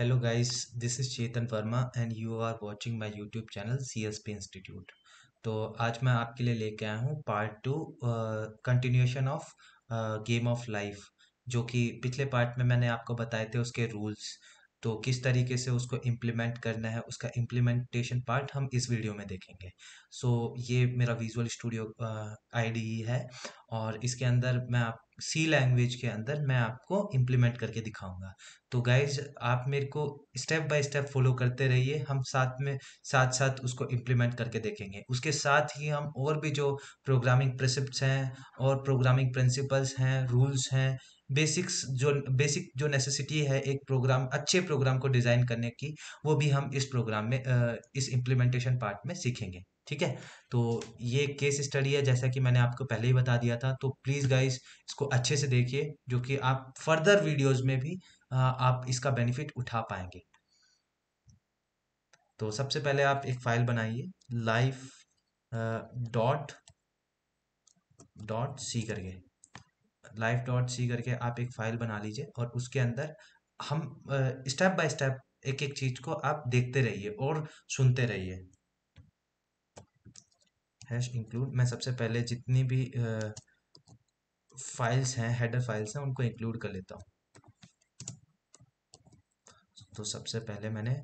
Hello guys, this is Chetan Verma and you are watching my YouTube channel CSP Institute। तो आज मैं आपके लिए लेके आया हूँ part 2 continuation of game of life, जो कि पिछले पार्ट में मैंने आपको बताए थे उसके रूल्स, तो किस तरीके से उसको इम्प्लीमेंट करना है उसका इम्प्लीमेंटेशन पार्ट हम इस वीडियो में देखेंगे। सो ये मेरा विजुअल स्टूडियो आईडी है और इसके अंदर मैं आप सी लैंग्वेज के अंदर मैं आपको इम्प्लीमेंट करके दिखाऊंगा। तो गाइज आप मेरे को स्टेप बाय स्टेप फॉलो करते रहिए, हम साथ साथ उसको इम्प्लीमेंट करके देखेंगे। उसके साथ ही हम और भी जो प्रोग्रामिंग प्रिंसिप्स हैं और प्रोग्रामिंग प्रिंसिपल्स हैं, रूल्स हैं, बेसिक जो नेसेसिटी है एक अच्छे प्रोग्राम को डिज़ाइन करने की, वो भी हम इस प्रोग्राम में इस इम्प्लीमेंटेशन पार्ट में सीखेंगे। ठीक है, तो ये केस स्टडी है जैसा कि मैंने आपको पहले ही बता दिया था। तो प्लीज़ गाइज इसको अच्छे से देखिए, जो कि आप फर्दर वीडियोज़ में भी आप इसका बेनिफिट उठा पाएंगे। तो सबसे पहले आप एक फाइल बनाइए live.c करके, live.c करके आप एक फाइल बना लीजिए और उसके अंदर हम स्टेप बाय स्टेप एक एक चीज को आप देखते रहिए और सुनते रहिए। #include मैं सबसे पहले जितनी भी फाइल्स हैं, हेडर फाइल्स हैं, उनको इंक्लूड कर लेता हूँ। तो सबसे पहले मैंने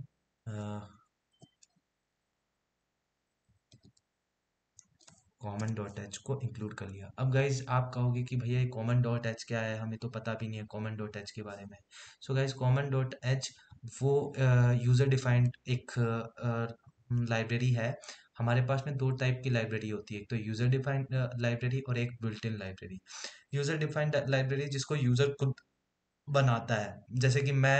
common.h को इंक्लूड कर लिया। अब गाइज आप कहोगे कि भैया ये common.h क्या है, हमें तो पता भी नहीं है common.h के बारे में। सो गाइज common.h वो यूज़र डिफाइंड एक लाइब्रेरी है। हमारे पास में 2 टाइप की लाइब्रेरी होती है, एक तो यूज़र डिफाइंड लाइब्रेरी और एक built in library. User defined library जिसको यूज़र खुद बनाता है, जैसे कि मैं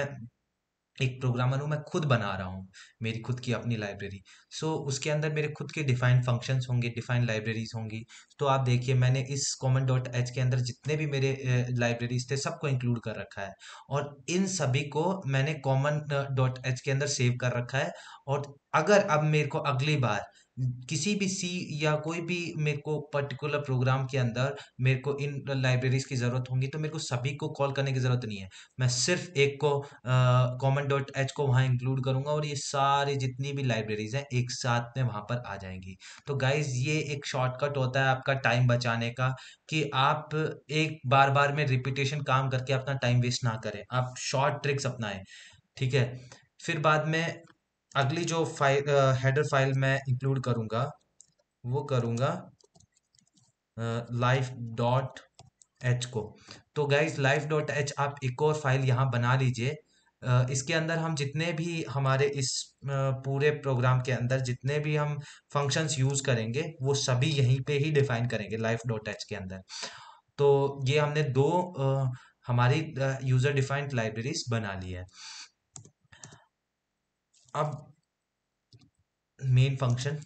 एक प्रोग्रामर हूँ, मैं खुद बना रहा हूँ मेरी खुद की अपनी लाइब्रेरी। सो उसके अंदर मेरे खुद के डिफाइंड फंक्शंस होंगे, डिफाइंड लाइब्रेरीज होंगी। तो आप देखिए मैंने इस common.h के अंदर जितने भी मेरे लाइब्रेरीज थे सबको इंक्लूड कर रखा है और इन सभी को मैंने common.h के अंदर सेव कर रखा है। और अगर अब मेरे को अगली बार किसी भी सी या कोई भी मेरे को पर्टिकुलर प्रोग्राम के अंदर मेरे को इन लाइब्रेरीज की ज़रूरत होगी तो मेरे को सभी को कॉल करने की ज़रूरत नहीं है, मैं सिर्फ एक को common.h को वहाँ इंक्लूड करूँगा और ये सारी जितनी भी लाइब्रेरीज हैं एक साथ में वहाँ पर आ जाएंगी। तो गाइज ये एक शॉर्टकट होता है आपका टाइम बचाने का, कि आप एक बार में रिपीटेशन काम करके अपना टाइम वेस्ट ना करें, आप शॉर्ट ट्रिक्स अपनाएं। ठीक है, फिर बाद में अगली जो फाइल हेडर फाइल मैं इंक्लूड करूंगा वो करूंगा live.h को। तो गाइज live.h आप एक और फाइल यहाँ बना लीजिए। इसके अंदर हम जितने भी हमारे इस पूरे प्रोग्राम के अंदर जितने भी हम फंक्शंस यूज़ करेंगे वो सभी यहीं पे ही डिफाइन करेंगे live.h के अंदर। तो ये हमने 2 हमारी यूज़र डिफाइंड लाइब्रेरीज बना ली है। अब मेन फंक्शन,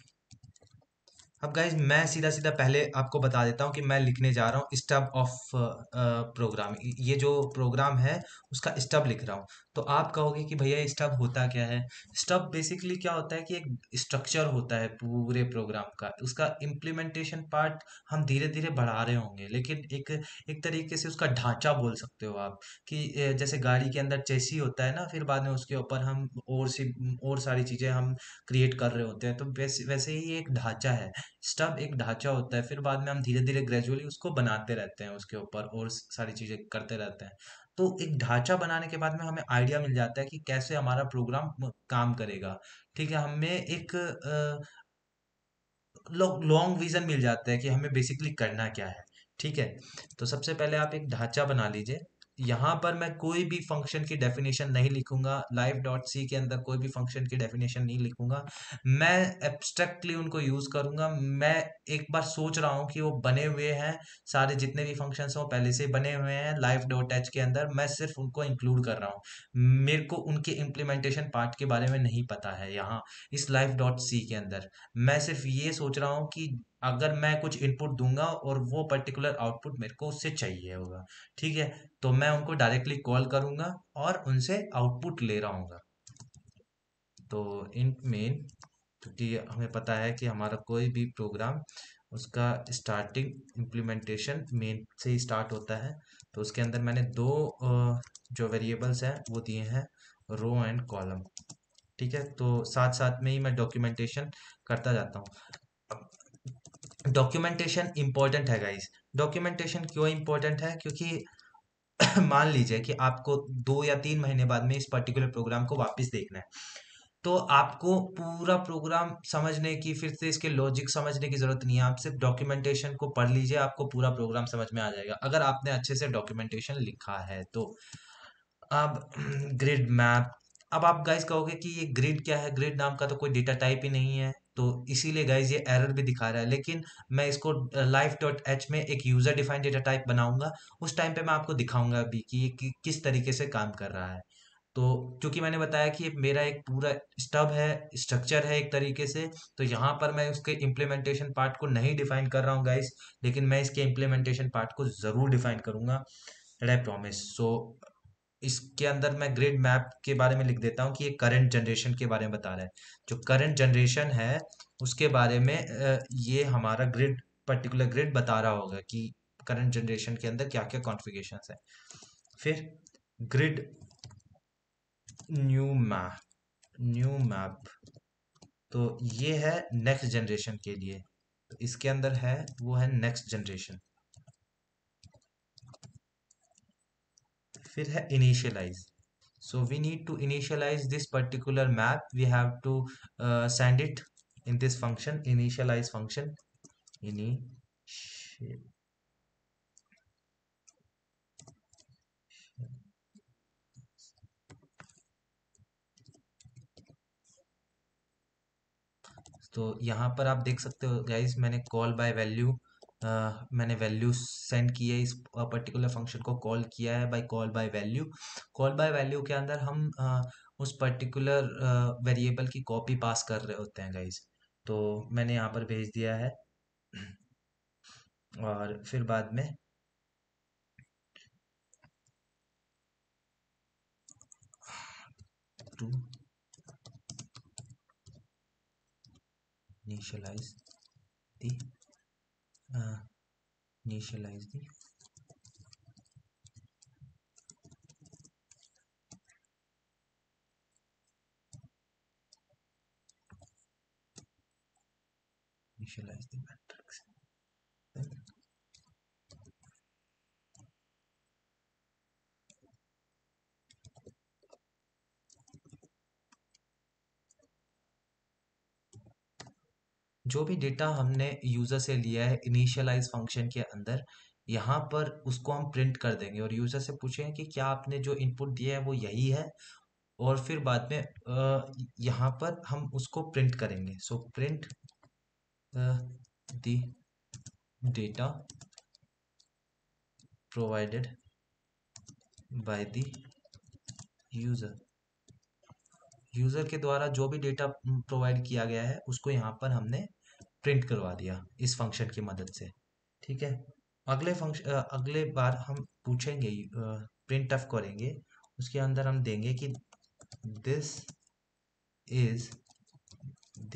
अब गाइज मैं सीधा पहले आपको बता देता हूँ कि मैं लिखने जा रहा हूँ स्टब ऑफ प्रोग्राम। ये जो प्रोग्राम है उसका स्टब लिख रहा हूँ। तो आप कहोगे कि भैया स्टब होता क्या है। स्टब बेसिकली क्या होता है कि एक स्ट्रक्चर होता है पूरे प्रोग्राम का, उसका इम्प्लीमेंटेशन पार्ट हम धीरे धीरे बढ़ा रहे होंगे, लेकिन एक तरीके से उसका ढांचा बोल सकते हो आप, कि जैसे गाड़ी के अंदर चेसी होता है ना, फिर बाद में उसके ऊपर हम और सारी चीज़ें हम क्रिएट कर रहे होते हैं। तो वैसे ही एक ढांचा है, स्टब एक ढांचा होता है, फिर बाद में हम धीरे धीरे ग्रेजुअली उसको बनाते रहते हैं, उसके ऊपर और सारी चीज़ें करते रहते हैं। तो एक ढांचा बनाने के बाद में हमें आइडिया मिल जाता है कि कैसे हमारा प्रोग्राम काम करेगा। ठीक है, हमें एक लॉन्ग विजन मिल जाता है कि हमें बेसिकली करना क्या है। ठीक है, तो सबसे पहले आप एक ढांचा बना लीजिए। यहाँ पर मैं कोई भी फंक्शन की डेफिनेशन नहीं लिखूंगा, live.c के अंदर कोई भी फंक्शन की डेफिनेशन नहीं लिखूंगा, मैं एब्स्ट्रैक्टली उनको यूज़ करूंगा। मैं एक बार सोच रहा हूँ कि वो बने हुए हैं, सारे जितने भी फंक्शंस हैं वो पहले से बने हुए हैं live.h के अंदर, मैं सिर्फ उनको इंक्लूड कर रहा हूँ। मेरे को उनके इम्प्लीमेंटेशन पार्ट के बारे में नहीं पता है। यहाँ इस live.c के अंदर मैं सिर्फ ये सोच रहा हूँ कि अगर मैं कुछ इनपुट दूंगा और वो पर्टिकुलर आउटपुट मेरे को उससे चाहिए होगा, ठीक है, तो मैं उनको डायरेक्टली कॉल करूंगा और उनसे आउटपुट ले रहा हूँगा। तो int main, क्योंकि हमें पता है कि हमारा कोई भी प्रोग्राम उसका स्टार्टिंग इम्प्लीमेंटेशन मेन से ही स्टार्ट होता है। तो उसके अंदर मैंने 2 जो वेरिएबल्स हैं वो दिए हैं रो एंड कॉलम। ठीक है, तो साथ साथ में ही मैं डॉक्यूमेंटेशन करता जाता हूँ। डॉक्यूमेंटेशन इम्पोर्टेंट है गाइस। डॉक्यूमेंटेशन क्यों इम्पोर्टेंट है? क्योंकि मान लीजिए कि आपको 2 या 3 महीने बाद में इस पर्टिकुलर प्रोग्राम को वापस देखना है, तो आपको पूरा प्रोग्राम समझने की, फिर से इसके लॉजिक समझने की ज़रूरत नहीं है। आप सिर्फ डॉक्यूमेंटेशन को पढ़ लीजिए, आपको पूरा प्रोग्राम समझ में आ जाएगा, अगर आपने अच्छे से डॉक्यूमेंटेशन लिखा है तो। अब ग्रिड मैप, अब आप गाइज कहोगे कि ये ग्रिड क्या है? ग्रिड नाम का तो कोई डेटा टाइप ही नहीं है, तो इसीलिए गाइज ये एरर भी दिखा रहा है। लेकिन मैं इसको life.h में एक यूज़र डिफाइंड डेटा टाइप बनाऊंगा, उस टाइम पे मैं आपको दिखाऊंगा भी कि ये किस तरीके से काम कर रहा है। तो क्योंकि मैंने बताया कि मेरा एक पूरा स्टब है, स्ट्रक्चर है एक तरीके से, तो यहाँ पर मैं उसके इम्प्लीमेंटेशन पार्ट को नहीं डिफाइन कर रहा हूँ गाइज, लेकिन मैं इसके इम्प्लीमेंटेशन पार्ट को ज़रूर डिफाइन करूँगा, आई प्रॉमिस। सो इसके अंदर मैं ग्रिड मैप के बारे में लिख देता हूँ कि ये करंट जनरेशन के बारे में बता रहा है। जो करंट जनरेशन है उसके बारे में ये हमारा ग्रिड, पर्टिकुलर ग्रिड बता रहा होगा कि करंट जनरेशन के अंदर क्या क्या कॉन्फ़िगरेशंस है। फिर ग्रिड न्यू मैप, तो ये है नेक्स्ट जनरेशन के लिए, तो इसके अंदर है वो है नेक्स्ट जनरेशन। फिर है initialize, so we need to initialize this particular map, we have to send it in this function, initialize function, तो यहाँ पर आप देख सकते हो गाइज मैंने कॉल बाय वैल्यू, मैंने वैल्यू सेंड की है, इस पर्टिकुलर फंक्शन को कॉल किया है bye call by value. Call by value के अंदर हम उस पर्टिकुलर वेरिएबल की कॉपी पास कर रहे होते हैं गाइज, तो मैंने यहाँ पर भेज दिया है। और फिर बाद में to initialize the initialize the matrix, then जो भी डेटा हमने यूज़र से लिया है इनिशियलाइज फंक्शन के अंदर, यहाँ पर उसको हम प्रिंट कर देंगे और यूज़र से पूछेंगे कि क्या आपने जो इनपुट दिया है वो यही है, और फिर बाद में यहाँ पर हम उसको प्रिंट करेंगे। So print the data provided by the user, user के द्वारा जो भी डेटा प्रोवाइड किया गया है उसको यहाँ पर हमने प्रिंट करवा दिया इस फंक्शन की मदद से। ठीक है, अगले फंक्शन, अगले बार हम पूछेंगे, प्रिंट ऑफ करेंगे, उसके अंदर हम देंगे कि this is the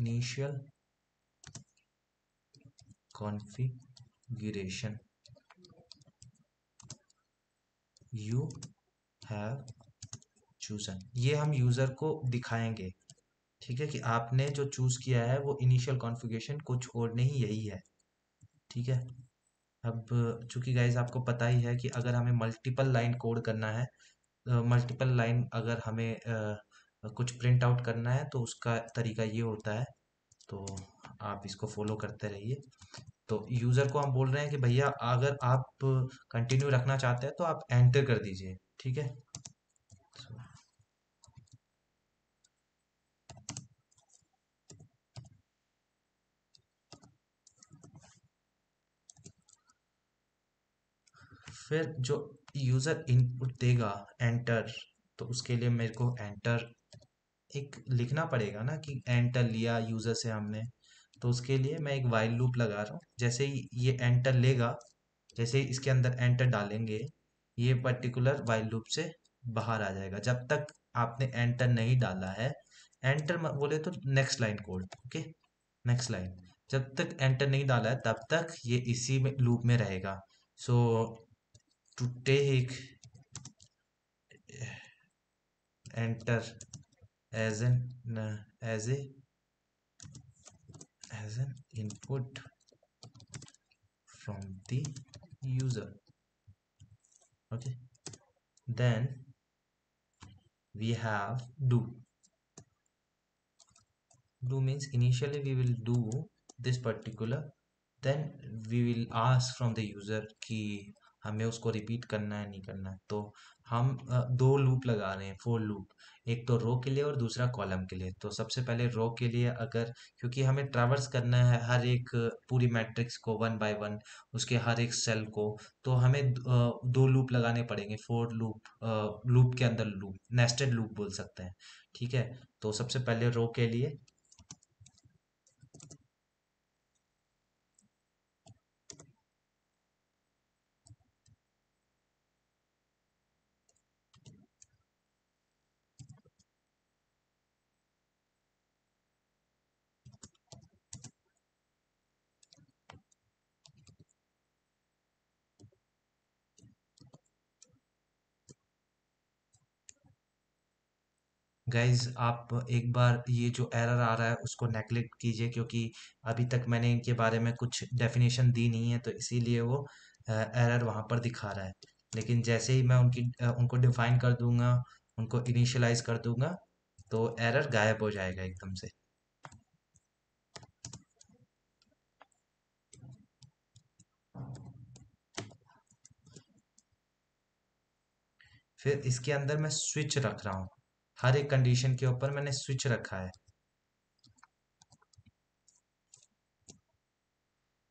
initial configuration you have chosen, ये हम यूज़र को दिखाएंगे। ठीक है, कि आपने जो चूज़ किया है वो इनिशियल कॉन्फ़िगरेशन को छोड़ने ही यही है। ठीक है, अब चूँकि गाइज आपको पता ही है कि अगर हमें मल्टीपल लाइन कोड करना है, मल्टीपल लाइन अगर हमें कुछ प्रिंट आउट करना है तो उसका तरीका ये होता है, तो आप इसको फॉलो करते रहिए। तो यूज़र को हम बोल रहे हैं कि भैया अगर आप कंटिन्यू रखना चाहते हैं तो आप एंटर कर दीजिए। ठीक है, फिर जो यूज़र इनपुट देगा एंटर, तो उसके लिए मेरे को एंटर एक लिखना पड़ेगा ना, कि एंटर लिया यूज़र से हमने, तो उसके लिए मैं एक वाइल लूप लगा रहा हूँ। जैसे ही ये एंटर लेगा, जैसे ही इसके अंदर एंटर डालेंगे, ये पर्टिकुलर वाइल लूप से बाहर आ जाएगा जब तक आपने एंटर नहीं डाला है। एंटर बोले तो next line code, okay, next line, जब तक एंटर नहीं डाला है तब तक ये इसी में लूप में रहेगा। So to take enter as an input from the user. Okay, then we have do means initially we will do this particular, then we will ask from the user कि हमें उसको रिपीट करना है नहीं करना है. तो हम दो लूप लगा रहे हैं, फोर लूप, एक तो रो के लिए और दूसरा कॉलम के लिए. तो सबसे पहले रो के लिए, अगर क्योंकि हमें ट्रैवर्स करना है हर एक पूरी मैट्रिक्स को वन बाय वन, उसके हर एक सेल को, तो हमें दो लूप लगाने पड़ेंगे, फोर लूप, लूप के अंदर लूप, नेस्टेड लूप बोल सकते हैं. ठीक है, तो सबसे पहले रो के लिए गाइज आप एक बार ये जो एरर आ रहा है उसको नेगलेक्ट कीजिए, क्योंकि अभी तक मैंने इनके बारे में कुछ डेफिनेशन दी नहीं है, तो इसीलिए वो एरर वहाँ पर दिखा रहा है. लेकिन जैसे ही मैं उनको डिफाइन कर दूंगा, उनको इनिशियलाइज कर दूंगा, तो एरर गायब हो जाएगा एकदम से. फिर इसके अंदर मैं स्विच रख रहा हूँ, हर एक कंडीशन के ऊपर मैंने स्विच रखा है.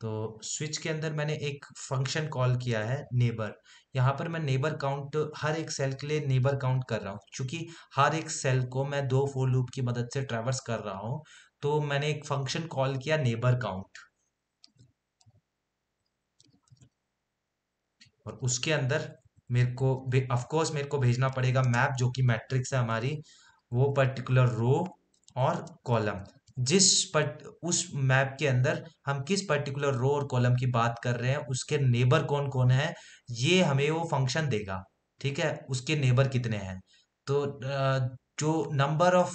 तो स्विच के अंदर मैंने एक फंक्शन कॉल किया है नेबर. यहाँ पर मैं नेबर काउंट, हर एक सेल के लिए नेबर काउंट कर रहा हूँ, क्योंकि हर एक सेल को मैं दो फोर लूप की मदद से ट्रैवर्स कर रहा हूँ. तो मैंने एक फंक्शन कॉल किया नेबर काउंट, और उसके अंदर मेरे को ऑफ कोर्स मेरे को भेजना पड़ेगा मैप, जो कि मैट्रिक्स है हमारी, वो पर्टिकुलर रो और कॉलम, उस मैप के अंदर हम किस पर्टिकुलर रो और कॉलम की बात कर रहे हैं, उसके नेबर कौन कौन है, ये हमें वो फंक्शन देगा. ठीक है, उसके नेबर कितने हैं, तो जो number of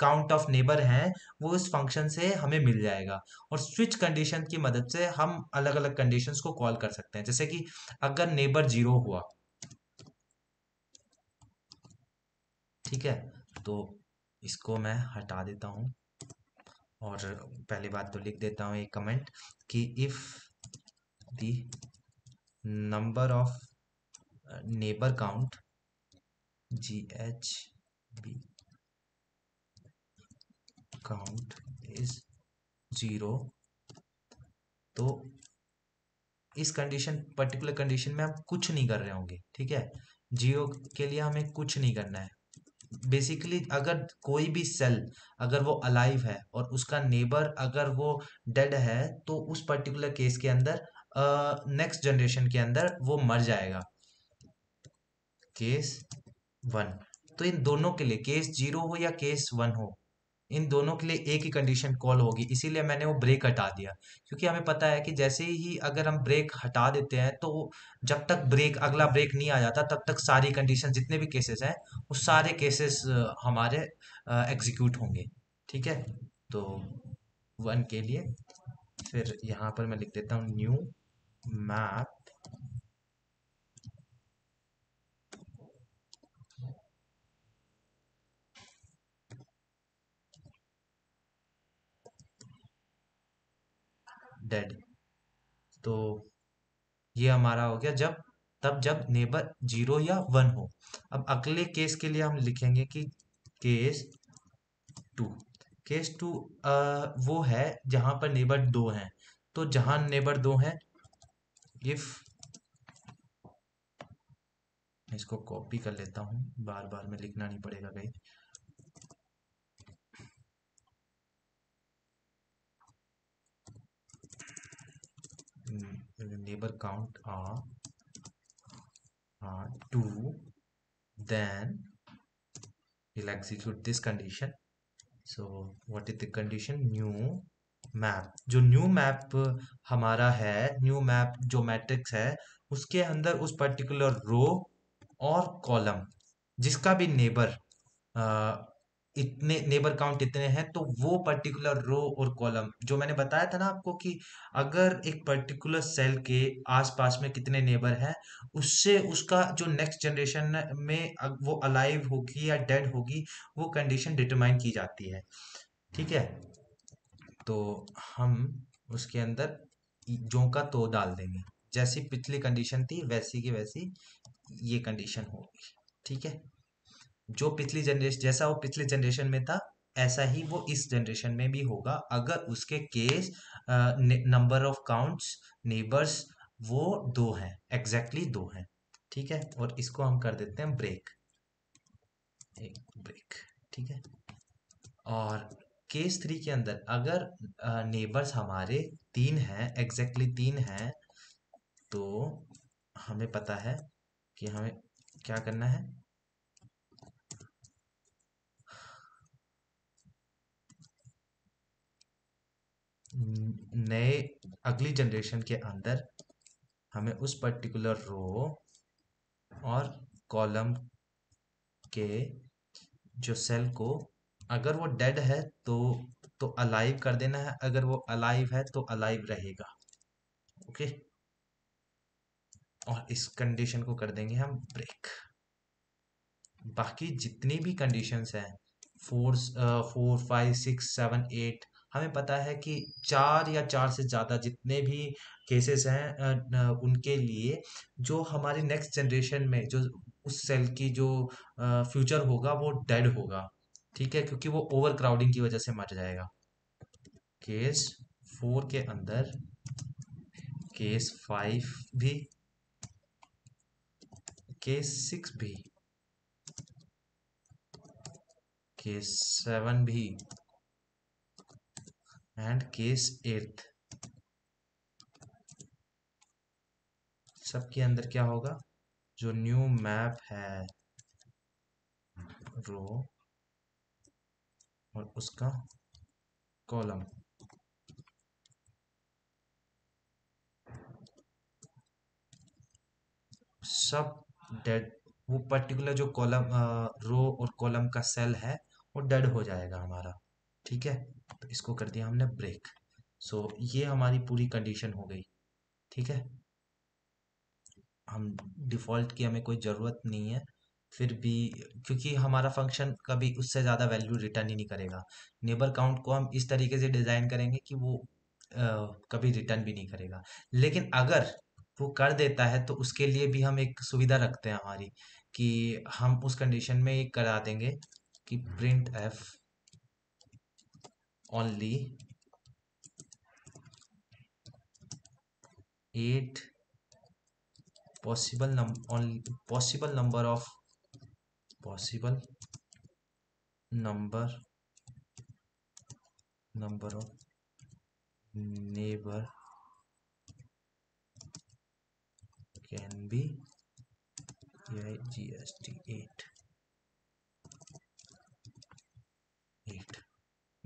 count of neighbour हैं वो इस फंक्शन से हमें मिल जाएगा. और स्विच कंडीशन की मदद से हम अलग अलग कंडीशंस को कॉल कर सकते हैं, जैसे कि अगर नेबर 0 हुआ, ठीक है, तो इसको मैं हटा देता हूँ. और पहली बात तो लिख देता हूँ एक कमेंट कि if the number of neighbour count GHB count is 0, तो इस कंडीशन, पर्टिकुलर कंडीशन में हम कुछ नहीं कर रहे होंगे. ठीक है, 0 के लिए हमें कुछ नहीं करना है. बेसिकली अगर कोई भी सेल, अगर वो अलाइव है और उसका नेबर अगर वो डेड है, तो उस पर्टिकुलर केस के अंदर नेक्स्ट जनरेशन के अंदर वो मर जाएगा, केस 1. तो इन दोनों के लिए, केस 0 हो या केस 1 हो, इन दोनों के लिए एक ही कंडीशन कॉल होगी. इसीलिए मैंने वो ब्रेक हटा दिया, क्योंकि हमें पता है कि जैसे ही अगर हम ब्रेक हटा देते हैं, तो जब तक ब्रेक, अगला ब्रेक नहीं आ जाता, तब तक सारी कंडीशन, जितने भी केसेस हैं, उस सारे केसेस हमारे एग्जीक्यूट होंगे. ठीक है, तो 1 के लिए फिर यहाँ पर मैं लिख देता हूँ न्यू मैप डेड. तो ये हमारा हो गया जब नेबर 0 या 1 हो. अब अगले केस के लिए हम लिखेंगे कि केस 2. केस 2 वो है जहां पर नेबर 2 हैं. तो जहां नेबर 2 हैं, इफ, इसको कॉपी कर लेता हूं, बार बार में लिखना नहीं पड़ेगा कहीं. Neighbor count are 2, then we'll execute this condition. So what is the condition? New map. जो new map हमारा है, new map जो मैट्रिक्स है, उसके अंदर उस पर्टिकुलर रो और कॉलम जिसका भी नेबर इतने नेबर काउंट इतने हैं, तो वो पर्टिकुलर रो और कॉलम जो मैंने बताया था ना आपको कि अगर एक पर्टिकुलर सेल के आसपास में कितने नेबर हैं, उससे उसका जो नेक्स्ट जनरेशन में वो अलाइव होगी या डेड होगी वो कंडीशन डिटरमाइन की जाती है। ठीक है, तो हम उसके अंदर जो का तो डाल देंगे, जैसी पिछली कंडीशन थी वैसी की वैसी ये कंडीशन होगी। ठीक है, जो पिछली जनरेशन जैसा वो पिछले जनरेशन में था ऐसा ही वो इस जनरेशन में भी होगा, अगर उसके case number of counts neighbours वो 2 हैं, एग्जैक्टली 2 हैं। ठीक है, और इसको हम कर देते हैं ब्रेक, एक ब्रेक। ठीक है, और केस 3 के अंदर अगर नेबर्स हमारे 3 हैं, एग्जैक्टली 3 हैं, तो हमें पता है कि हमें क्या करना है। नए अगली जनरेशन के अंदर हमें उस पर्टिकुलर रो और कॉलम के जो सेल को अगर वो डेड है तो अलाइव कर देना है, अगर वो अलाइव है तो अलाइव रहेगा। ओके, और इस कंडीशन को कर देंगे हम ब्रेक। बाकी जितनी भी कंडीशंस हैं 4, 5, 6, 7, 8, हमें पता है कि 4 या 4 से ज़्यादा जितने भी केसेस हैं उनके लिए जो हमारे नेक्स्ट जनरेशन में जो उस सेल की जो फ्यूचर होगा वो डेड होगा। ठीक है, क्योंकि वो ओवर क्राउडिंग की वजह से मर जाएगा। केस 4 के अंदर केस 5 भी, केस 6 भी, केस 7 भी एंड केस 8, सबके अंदर क्या होगा, जो न्यू मैप है रो और उसका कॉलम सब डेड, वो पर्टिकुलर जो कॉलम रो और कॉलम का सेल है वो डेड हो जाएगा हमारा। ठीक है, तो इसको कर दिया हमने ब्रेक। सो ये हमारी पूरी कंडीशन हो गई। ठीक है, हम डिफ़ॉल्ट की हमें कोई ज़रूरत नहीं है, फिर भी क्योंकि हमारा फंक्शन कभी उससे ज़्यादा वैल्यू रिटर्न ही नहीं करेगा। नेबर काउंट को हम इस तरीके से डिज़ाइन करेंगे कि वो कभी रिटर्न भी नहीं करेगा, लेकिन अगर वो कर देता है तो उसके लिए भी हम एक सुविधा रखते हैं हमारी, कि हम उस कंडीशन में ये करा देंगे कि print F only 8 possible number of neighbor can be AIGST 8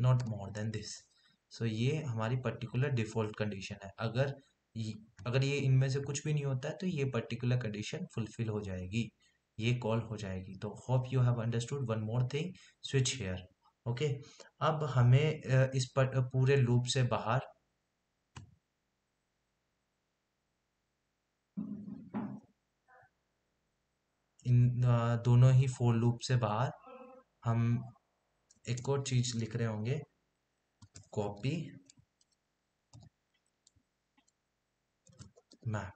not more than this। So ये हमारी पर्टिकुलर डिफ़ॉल्ट कंडीशन है। अगर ये इनमें से कुछ भी नहीं होता है तो ये पर्टिकुलर कंडीशन फुलफिल हो जाएगी, ये कॉल हो जाएगी। तो hope you have understood one more thing, switch here. Okay, अब हमें इस पर पूरे लूप से बाहर इन दोनों ही फोर लूप से बाहर हम एक और चीज लिख रहे होंगे, कॉपी मैप।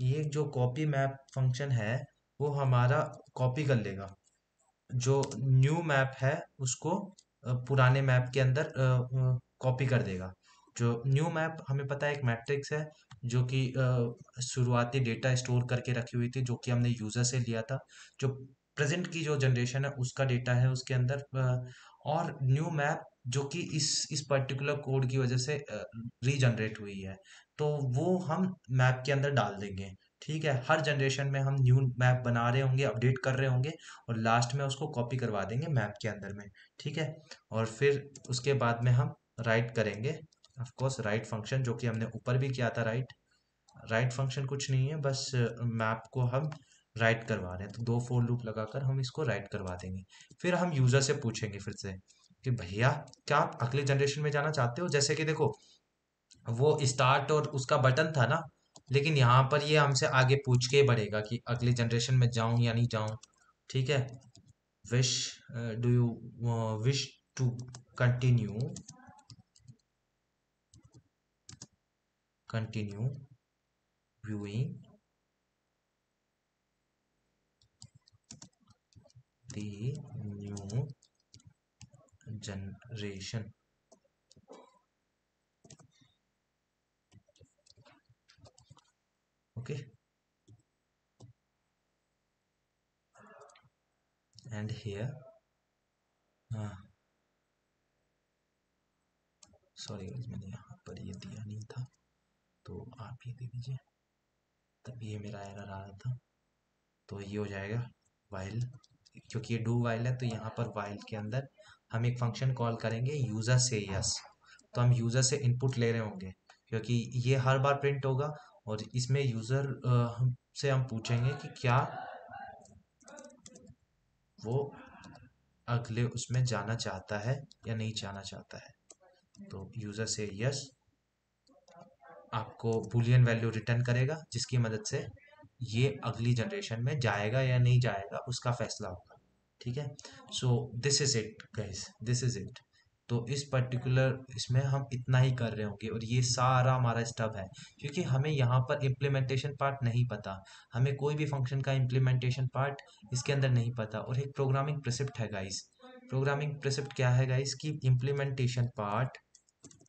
ये जो कॉपी मैप फंक्शन है वो हमारा कॉपी कर लेगा जो न्यू मैप है उसको पुराने मैप के अंदर कॉपी कर देगा। जो न्यू मैप हमें पता है एक मैट्रिक्स है जो कि शुरुआती डेटा स्टोर करके रखी हुई थी, जो कि हमने यूजर से लिया था, जो प्रेजेंट की जो जनरेशन है उसका डेटा है उसके अंदर, और न्यू मैप जो कि इस पर्टिकुलर कोड की वजह से रीजनरेट हुई है, तो वो हम मैप के अंदर डाल देंगे। ठीक है, हर जनरेशन में हम न्यू मैप बना रहे होंगे, अपडेट कर रहे होंगे, और लास्ट में उसको कॉपी करवा देंगे मैप के अंदर में। ठीक है, और फिर उसके बाद में हम राइट करेंगे, ऑफ कोर्स राइट फंक्शन जो कि हमने ऊपर भी किया था। राइट फंक्शन कुछ नहीं है, बस मैप को हम राइट करवा रहे हैं, तो दो फॉर लूप लगाकर हम इसको राइट करवा देंगे। फिर हम यूजर से पूछेंगे फिर से कि भैया क्या आप अगले जनरेशन में जाना चाहते हो। जैसे कि देखो वो स्टार्ट और उसका बटन था ना, लेकिन यहाँ पर ये हमसे आगे पूछ के बढ़ेगा कि अगले जनरेशन में जाऊं या नहीं जाऊं। ठीक है, wish do you wish to continue viewing the new generation। okay, and here sorry guys, मैंने यहाँ पर ये दिया नहीं था तो आप ये दे दीजिए, तभी ये मेरा एरर आ रहा था। तो ये हो जाएगा while, क्योंकि ये डू वाइल है तो यहाँ पर वाइल के अंदर हम एक फंक्शन कॉल करेंगे यूजर से यस। तो हम यूजर से इनपुट ले रहे होंगे क्योंकि ये हर बार प्रिंट होगा, और इसमें यूजर से हम पूछेंगे कि क्या वो अगले उसमें जाना चाहता है या नहीं जाना चाहता है। तो यूजर से यस आपको बूलियन वैल्यू रिटर्न करेगा, जिसकी मदद से ये अगली जनरेशन में जाएगा या नहीं जाएगा उसका फैसला होगा। ठीक है, so this is it guys, this is it. तो इस पर्टिकुलर इसमें हम इतना ही कर रहे होंगे, और ये सारा हमारा स्टब है क्योंकि हमें यहाँ पर इम्प्लीमेंटेशन पार्ट नहीं पता, हमें कोई भी फंक्शन का इम्प्लीमेंटेशन पार्ट इसके अंदर नहीं पता। और एक प्रोग्रामिंग प्रिंसिपल है गाइस, प्रोग्रामिंग प्रिंसिपल क्या है गाइस कि इम्प्लीमेंटेशन पार्ट,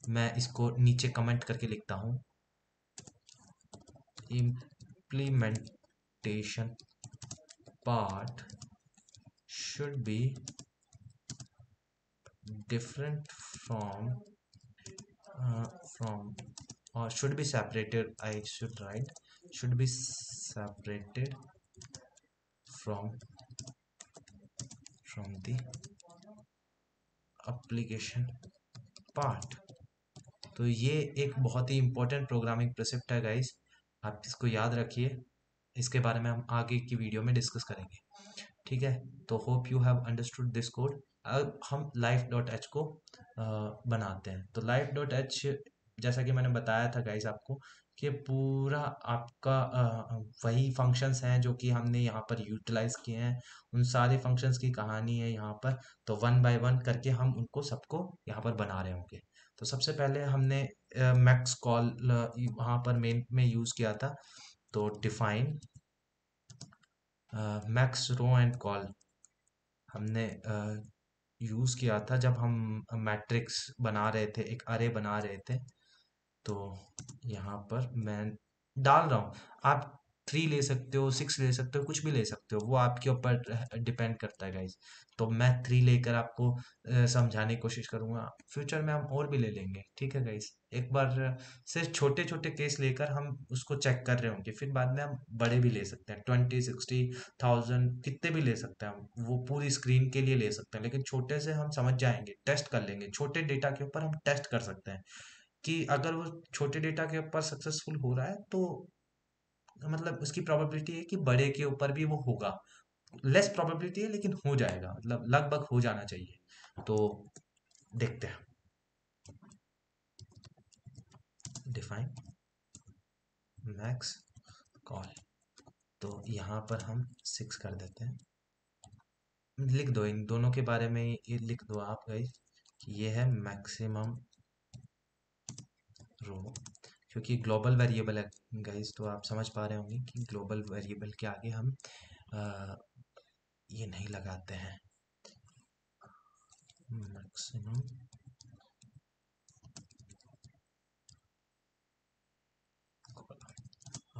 मैं इसको नीचे कमेंट करके लिखता हूँ, implementation part should be different from or should be separated, I should write should be separated from the application part। तो ये एक बहुत ही important programming principle है guys, आप इसको याद रखिए, इसके बारे में हम आगे की वीडियो में डिस्कस करेंगे। ठीक है, तो hope you have understood this code. अब हम life.h को बनाते हैं। तो life.h जैसा कि मैंने बताया था गाइस आपको कि पूरा आपका वही फंक्शंस हैं जो कि हमने यहाँ पर यूटिलाइज किए हैं, उन सारे फंक्शंस की कहानी है यहाँ पर। तो वन बाय वन करके हम उनको सबको यहाँ पर बना रहे होंगे। तो सबसे पहले हमने मैक्स कॉल वहाँ पर मेन में यूज़ किया था। तो define max row and call हमने यूज़ किया था जब हम मैट्रिक्स बना रहे थे, एक अरे बना रहे थे। तो यहाँ पर मैं डाल रहा हूँ, आप 3 ले सकते हो, 6 ले सकते हो, कुछ भी ले सकते हो, वो आपके ऊपर डिपेंड करता है गाइज। तो मैं 3 लेकर आपको समझाने की कोशिश करूँगा, फ्यूचर में हम और भी ले लेंगे। ठीक है गाइज, एक बार सिर्फ छोटे छोटे केस लेकर हम उसको चेक कर रहे होंगे, फिर बाद में हम बड़े भी ले सकते हैं, 20, 60, 1000 कितने भी ले सकते हैं हम, वो पूरी स्क्रीन के लिए ले सकते हैं। लेकिन छोटे से हम समझ जाएंगे, टेस्ट कर लेंगे, छोटे डेटा के ऊपर हम टेस्ट कर सकते हैं कि अगर वो छोटे डेटा के ऊपर सक्सेसफुल हो रहा है तो मतलब उसकी प्रोबेबिलिटी है कि बड़े के ऊपर भी वो होगा। लेस प्रोबेबिलिटी है लेकिन हो जाएगा, मतलब लगभग हो जाना चाहिए। तो देखते हैं, डिफाइन मैक्स कॉल, तो यहाँ पर हम 6 कर देते हैं। लिख दो, इन दोनों के बारे में ये लिख दो आप गाइस, ये है मैक्सिमम रो, क्योंकि ग्लोबल वेरिएबल है गाइस। तो आप समझ पा रहे होंगे कि ग्लोबल वेरिएबल के आगे हम ये नहीं लगाते हैं, मैक्सिमम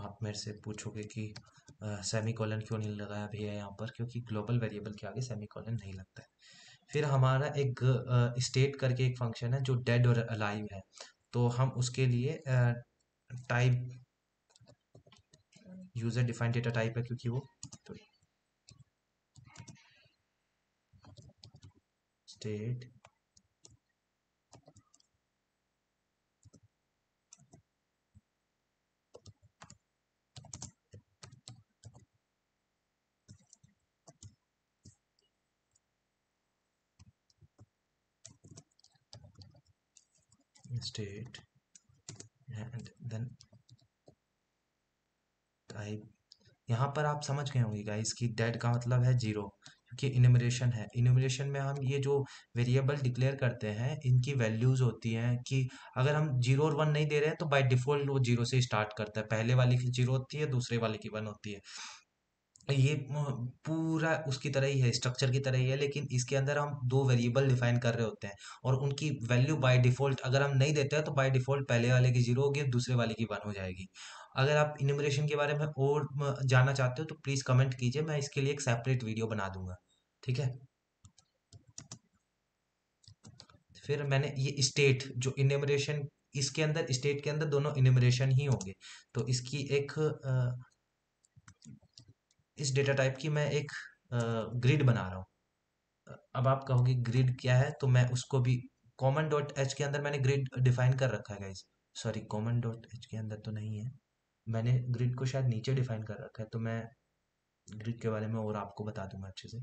आप मेरे से पूछोगे कि सेमीकोलन क्यों नहीं लगाया भैया यहाँ पर, क्योंकि ग्लोबल वेरिएबल के आगे सेमीकोलन नहीं लगता है। फिर हमारा एक स्टेट करके एक फंक्शन है जो डेड और अलाइव है, तो हम उसके लिए type user defined data type है क्योंकि वो state state and then type. यहाँ पर आप समझ गए होंगे गाइस कि डेट का मतलब है जीरो, क्योंकि इन्यूमरेशन है। इन्यूमरेशन में हम ये जो वेरिएबल डिक्लेयर करते हैं इनकी वैल्यूज होती हैं कि अगर हम जीरो और वन नहीं दे रहे हैं तो बाय डिफॉल्ट वो जीरो से स्टार्ट करता है। पहले वाले की जीरो होती है, दूसरे वाले की वन होती है। ये पूरा उसकी तरह ही है, स्ट्रक्चर की तरह ही है, लेकिन इसके अंदर हम दो वेरिएबल डिफाइन कर रहे होते हैं और उनकी वैल्यू बाय डिफ़ॉल्ट अगर हम नहीं देते हैं तो बाय डिफ़ॉल्ट पहले वाले की जीरो होगी, दूसरे वाले की वन हो जाएगी। अगर आप इन्यूमरेशन के बारे में और जानना चाहते हो तो प्लीज़ कमेंट कीजिए, मैं इसके लिए एक सेपरेट वीडियो बना दूंगा, ठीक है। फिर मैंने ये स्टेट जो इन्यूमरेशन, इसके अंदर स्टेट के अंदर दोनों इन्यूमरेशन ही होंगे, तो इसकी एक इस डेटा टाइप की मैं एक ग्रिड बना रहा हूँ। अब आप कहोगे ग्रिड क्या है, तो मैं उसको भी कॉमन डॉट एच के अंदर मैंने ग्रिड डिफाइन कर रखा है guys. Sorry, common dot H के अंदर तो नहीं है, मैंने ग्रिड को शायद नीचे डिफाइन कर रखा है, तो मैं ग्रिड के बारे में और आपको बता दूंगा अच्छे से।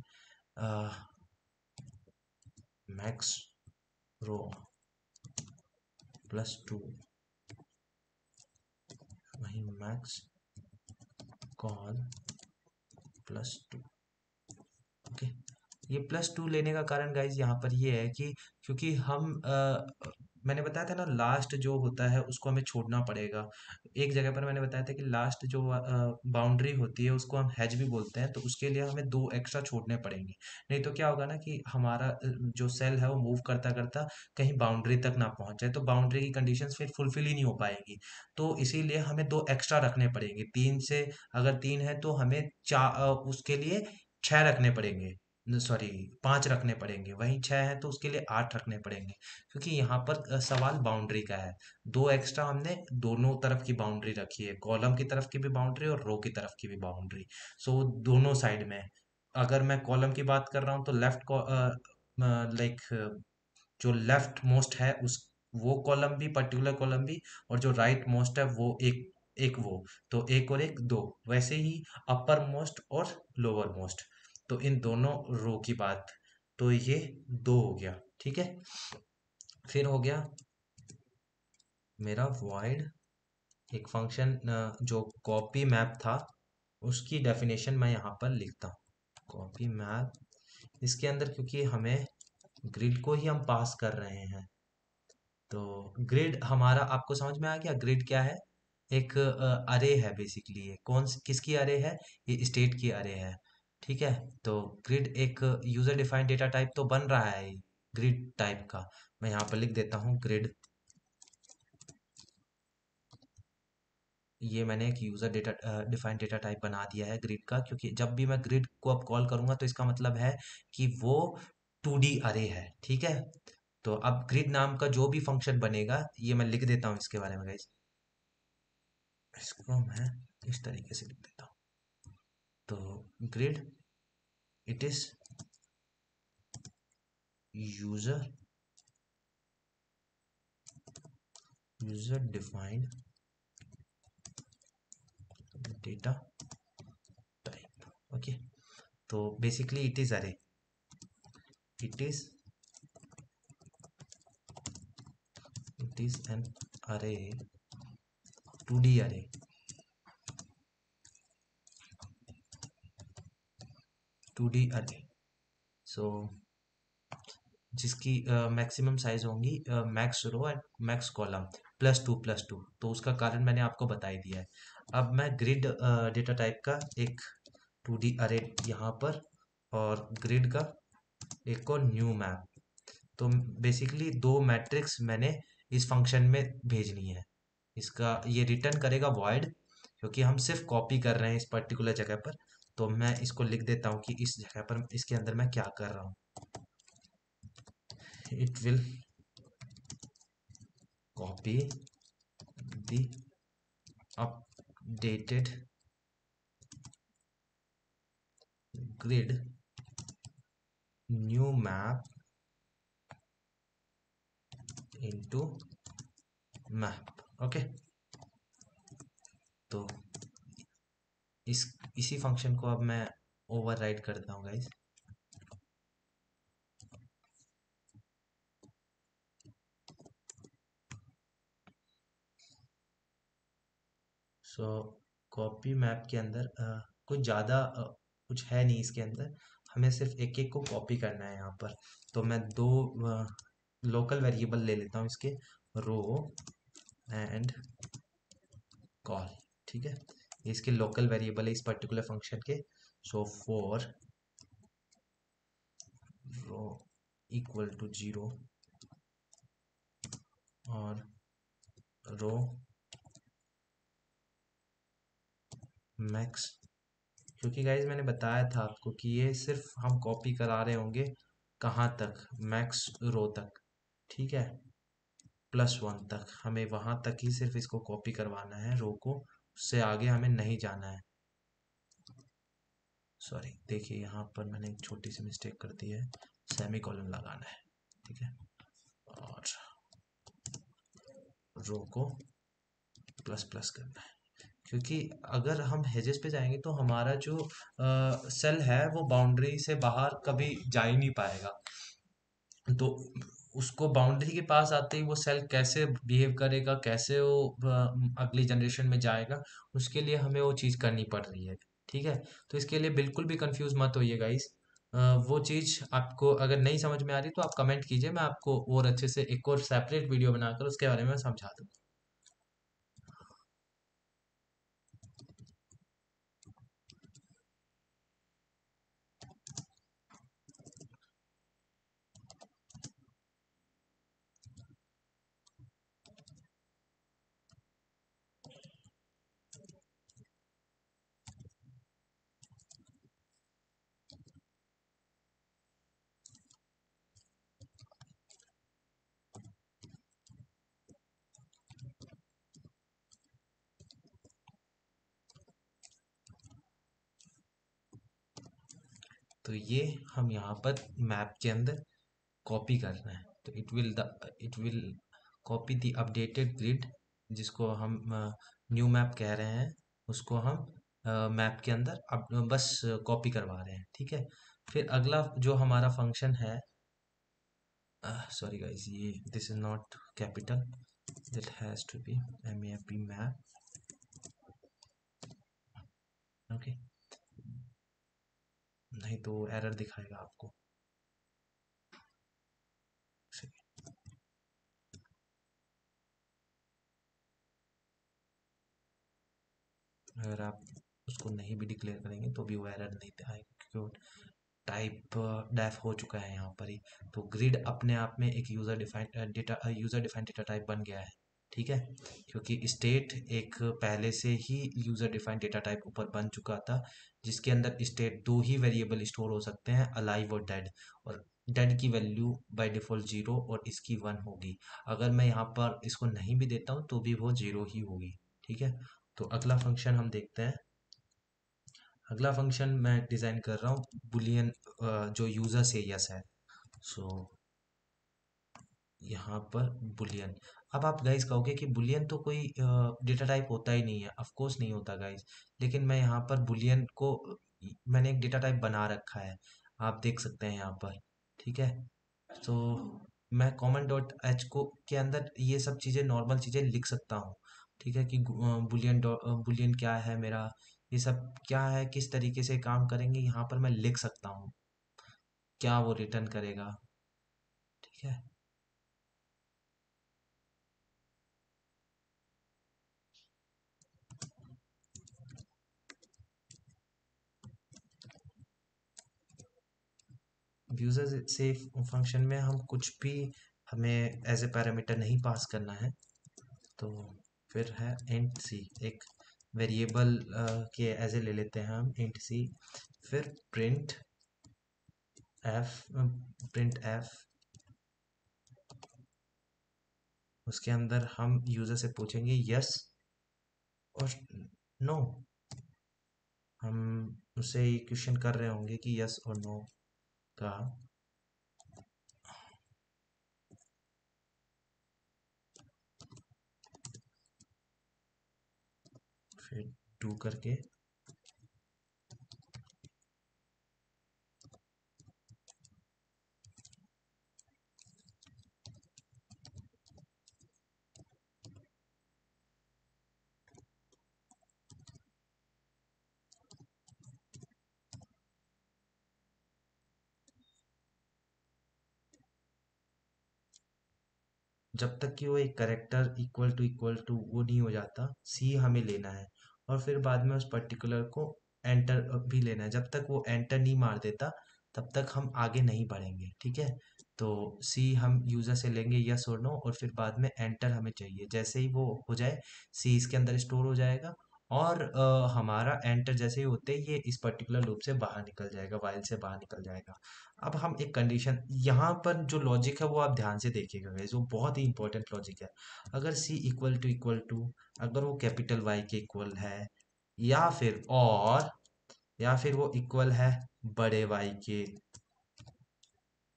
मैक्स रो प्लस टू, वही max call plus two, okay. ये प्लस टू लेने का कारण गाइज यहाँ पर ये है कि क्योंकि हम मैंने बताया था ना लास्ट जो होता है उसको हमें छोड़ना पड़ेगा। एक जगह पर मैंने बताया था कि लास्ट जो बाउंड्री होती है उसको हम हैज भी बोलते हैं, तो उसके लिए हमें दो एक्स्ट्रा छोड़ने पड़ेंगे, नहीं तो क्या होगा ना कि हमारा जो सेल है वो मूव करता करता कहीं बाउंड्री तक ना पहुंच जाए, तो बाउंड्री की कंडीशंस फिर फुलफिल ही नहीं हो पाएंगी। तो इसीलिए हमें दो एक्स्ट्रा रखने पड़ेंगे, तीन से अगर तीन है तो हमें उसके लिए छः रखने पड़ेंगे, सॉरी 5 रखने पड़ेंगे, वहीं 6 है तो उसके लिए 8 रखने पड़ेंगे, क्योंकि यहाँ पर सवाल बाउंड्री का है। दो एक्स्ट्रा हमने दोनों तरफ की बाउंड्री रखी है, कॉलम की तरफ की भी बाउंड्री और रो की तरफ की भी बाउंड्री, सो दोनों साइड में। अगर मैं कॉलम की बात कर रहा हूँ तो लेफ्ट लाइक जो लेफ्ट मोस्ट है उस वो कॉलम भी, पर्टिकुलर कॉलम भी, और जो राइट मोस्ट है वो एक वो, तो एक और एक दो, वैसे ही अपर मोस्ट और लोअर मोस्ट, तो इन दोनों रो की बात, तो ये दो हो गया, ठीक है। फिर हो गया मेरा void, एक फंक्शन जो कॉपी मैप था उसकी डेफिनेशन मैं यहाँ पर लिखता हूँ, कॉपी मैप। इसके अंदर क्योंकि हमें ग्रिड को ही हम पास कर रहे हैं, तो ग्रिड हमारा, आपको समझ में आ गया ग्रिड क्या है? एक अरे है बेसिकली, किसकी अरे है? ये स्टेट की अरे है, ठीक है। तो ग्रिड एक यूजर डिफाइंड डेटा टाइप तो बन रहा है, ग्रिड टाइप का मैं यहाँ पर लिख देता हूँ ग्रिड। ये मैंने एक user data defined data type बना दिया है ग्रिड का, क्योंकि जब भी मैं ग्रिड को अब कॉल करूँगा तो इसका मतलब है कि वो 2D अरे है, ठीक है। तो अब ग्रिड नाम का जो भी फंक्शन बनेगा ये मैं लिख देता हूँ इसके बारे में गाइस, इसको मैं इस तरीके से लिख देता हूँ। तो grid it is user defined data type, okay. तो basically it is an array, 2D array, array, so जिसकी मैक्सिमम साइज होंगी max row and max column +2 +2, तो उसका कारण मैंने आपको बता ही दिया है। अब मैं ग्रिड डेटा टाइप का एक 2D अरे यहाँ पर और ग्रिड का एक और न्यू मैप, तो बेसिकली दो मैट्रिक्स मैंने इस फंक्शन में भेजनी है। इसका ये रिटर्न करेगा void, क्योंकि हम सिर्फ कॉपी कर रहे हैं इस पर्टिकुलर जगह पर, तो मैं इसको लिख देता हूँ कि इस जगह पर इसके अंदर मैं क्या कर रहा हूँ। It will copy the updated grid new map into map, okay. तो इसी फंक्शन को अब मैं ओवरराइड करता हूँ गाइज, सो कॉपी मैप के अंदर कुछ ज़्यादा कुछ है नहीं इसके अंदर, हमें सिर्फ एक एक को कॉपी करना है यहाँ पर। तो मैं दो लोकल वेरिएबल ले लेता हूँ इसके, रो एंड कॉल, ठीक है, इसके लोकल वेरिएबल है इस पर्टिकुलर फंक्शन के। So for row equal to 0 और रो मैक्स, क्योंकि गाइज मैंने बताया था आपको कि ये सिर्फ हम कॉपी करा रहे होंगे कहाँ तक, मैक्स रो तक, ठीक है, +1 तक, हमें वहाँ तक ही सिर्फ इसको कॉपी करवाना है, रो को, उससे आगे हमें नहीं जाना है। सॉरी, देखिए यहाँ पर मैंने एक छोटी सी मिस्टेक कर दी है, सेमीकोलन लगाना है, ठीक है, और रो को ++ करना है, क्योंकि अगर हम हेजेस पे जाएंगे तो हमारा जो सेल है वो बाउंड्री से बाहर कभी जा ही नहीं पाएगा। तो उसको बाउंड्री के पास आते ही वो सेल कैसे बिहेव करेगा, कैसे वो अगली जनरेशन में जाएगा, उसके लिए हमें वो चीज़ करनी पड़ रही है, ठीक है। तो इसके लिए बिल्कुल भी कंफ्यूज मत होइए गाइस। वो चीज़ आपको अगर नहीं समझ में आ रही तो आप कमेंट कीजिए, मैं आपको और अच्छे से एक और सेपरेट वीडियो बनाकर उसके बारे में समझा दूँ। तो ये हम यहाँ पर मैप के अंदर कॉपी करना है। तो it will copy the updated grid, जिसको हम न्यू मैप कह रहे हैं, उसको हम मैप के अंदर अब बस कॉपी करवा रहे हैं, ठीक है। फिर अगला जो हमारा फंक्शन है, सॉरी गाइस, ये this is not capital, that has to be MAP map, okay, नहीं तो एरर दिखाएगा आपको। अगर आप उसको नहीं भी डिक्लेयर करेंगे तो भी वो एरर नहीं आएगा, क्योंकि टाइप डेफ हो चुका है यहाँ पर ही। तो ग्रिड अपने आप में एक यूज़र डिफाइंड डेटा टाइप बन गया है, ठीक है, क्योंकि स्टेट एक पहले से ही यूज़र डिफाइंड डेटा टाइप ऊपर बन चुका था, जिसके अंदर स्टेट 2 ही वेरिएबल स्टोर हो सकते हैं, अलाइव और डेड की वैल्यू बाय डिफ़ॉल्ट 0 और इसकी 1 होगी। अगर मैं यहाँ पर इसको नहीं भी देता हूँ तो भी वो 0 ही होगी, ठीक है। तो अगला फंक्शन हम देखते हैं। अगला फंक्शन मैं डिज़ाइन कर रहा हूँ बुलियन जो यूज़र से यस है। सो यहाँ पर बुलियन, अब आप गाइस कहोगे कि बुलियन तो कोई डेटा टाइप होता ही नहीं है, ऑफ कोर्स नहीं होता गाइस, लेकिन मैं यहाँ पर बुलियन को मैंने एक डेटा टाइप बना रखा है, आप देख सकते हैं यहाँ पर, ठीक है। तो मैं common.h को के अंदर ये सब चीज़ें, नॉर्मल चीज़ें लिख सकता हूँ, ठीक है, कि बुलियन क्या है मेरा, ये सब क्या है, किस तरीके से काम करेंगे, यहाँ पर मैं लिख सकता हूँ, क्या वो रिटर्न करेगा, ठीक है। यूज़र से फंक्शन में हम कुछ भी, हमें एज ए पैरामीटर नहीं पास करना है। तो फिर है इंट सी, एक वेरिएबल के एज ए ले लेते हैं हम इंट सी, फिर प्रिंट एफ, उसके अंदर हम यूज़र से पूछेंगे यस और नो, हम उसे क्वेश्चन कर रहे होंगे कि यस और नो का फिर डू करके जब तक कि वो एक करेक्टर इक्वल टू वो नहीं हो जाता सी हमें लेना है, और फिर बाद में उस पर्टिकुलर को एंटर भी लेना है। जब तक वो एंटर नहीं मार देता तब तक हम आगे नहीं बढ़ेंगे, ठीक है। तो सी हम यूज़र से लेंगे यस और नो, और फिर बाद में एंटर हमें चाहिए। जैसे ही वो हो जाए सी इसके अंदर स्टोर हो जाएगा, और हमारा एंटर जैसे ही होते ही ये इस पर्टिकुलर लूप से बाहर निकल जाएगा, वाइल से बाहर निकल जाएगा। अब हम एक कंडीशन, यहाँ पर जो लॉजिक है वो आप ध्यान से देखिएगा गाइस, वो बहुत ही इंपॉर्टेंट लॉजिक है। अगर सी इक्वल टू अगर वो कैपिटल वाई के इक्वल है, या फिर वो इक्वल है बड़े वाई के